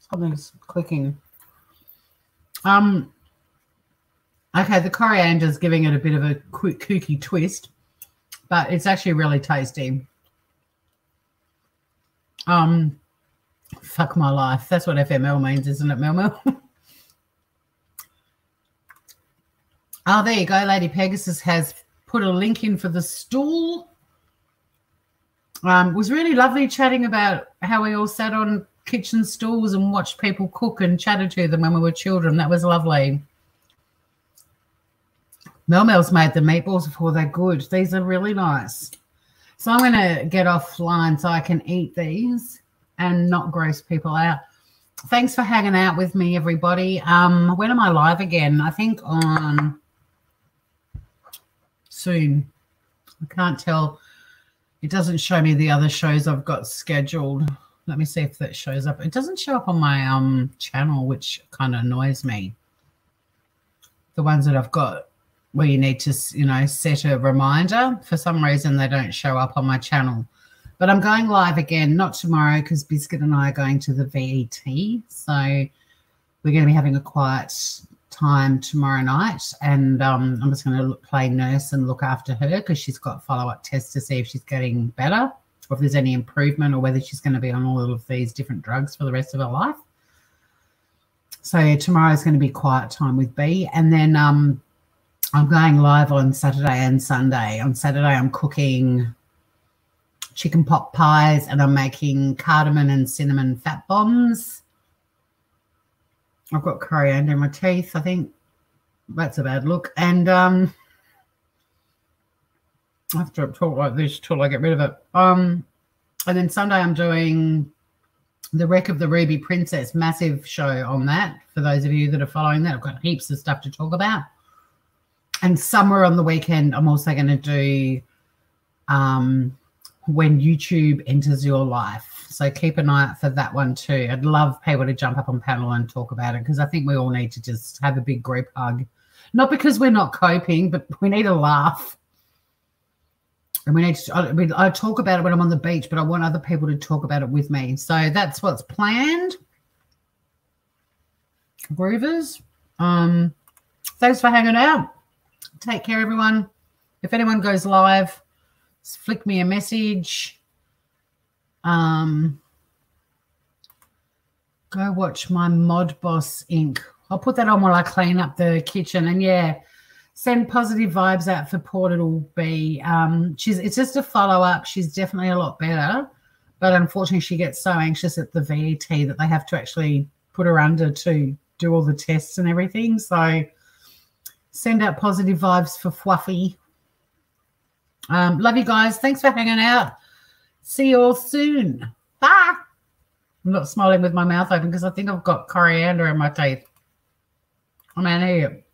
Something's clicking. Um. Okay, the coriander's giving it a bit of a quick kooky twist, but it's actually really tasty. Um, fuck my life. That's what F M L means, isn't it, Mel Mel? Oh, there you go. Lady Pegasus has put a link in for the stool. Um, it was really lovely chatting about how we all sat on kitchen stools and watched people cook and chatted to them when we were children. That was lovely. Mel Mel's made the meatballs before. They're good. These are really nice. So I'm going to get offline so I can eat these and not gross people out. Thanks for hanging out with me, everybody. Um, when am I live again? I think on... soon. I can't tell. It doesn't show me the other shows I've got scheduled. Let me see if that shows up. It doesn't show up on my um channel, which kind of annoys me. The ones that I've got where you need to, you know, set a reminder. For some reason, they don't show up on my channel. But I'm going live again, not tomorrow, because Biscuit and I are going to the V E T. So we're going to be having a quiet time tomorrow night, and um, I'm just going to play nurse and look after her because she's got follow-up tests to see if she's getting better or if there's any improvement or whether she's going to be on all of these different drugs for the rest of her life. So tomorrow is going to be quiet time with B, and then um, I'm going live on Saturday and Sunday. On Saturday I'm cooking chicken pot pies and I'm making cardamom and cinnamon fat bombs. I've got coriander in my teeth, I think. That's a bad look. And um, I have to talk like this till I get rid of it. Um, and then Sunday I'm doing the Wreck of the Ruby Princess, massive show on that. For those of you that are following that, I've got heaps of stuff to talk about. And somewhere on the weekend I'm also going to do um, When YouTube Enters Your Life. So keep an eye out for that one too. I'd love people to jump up on panel and talk about it because I think we all need to just have a big group hug. Not because we're not coping, but we need a laugh. And we need to, I, mean, I talk about it when I'm on the beach, but I want other people to talk about it with me. So that's what's planned. Groovers, um, thanks for hanging out. Take care, everyone. If anyone goes live, flick me a message. Um, go watch my Modboss Incorporated. I'll put that on while I clean up the kitchen. And, yeah, send positive vibes out for Portal B. Um, she's, it's just a follow-up. She's definitely a lot better, but unfortunately she gets so anxious at the V E T that they have to actually put her under to do all the tests and everything. So send out positive vibes for Fluffy. Um, love you guys. Thanks for hanging out. See you all soon. Bye. I'm not smiling with my mouth open because I think I've got coriander in my teeth. I'm an idiot.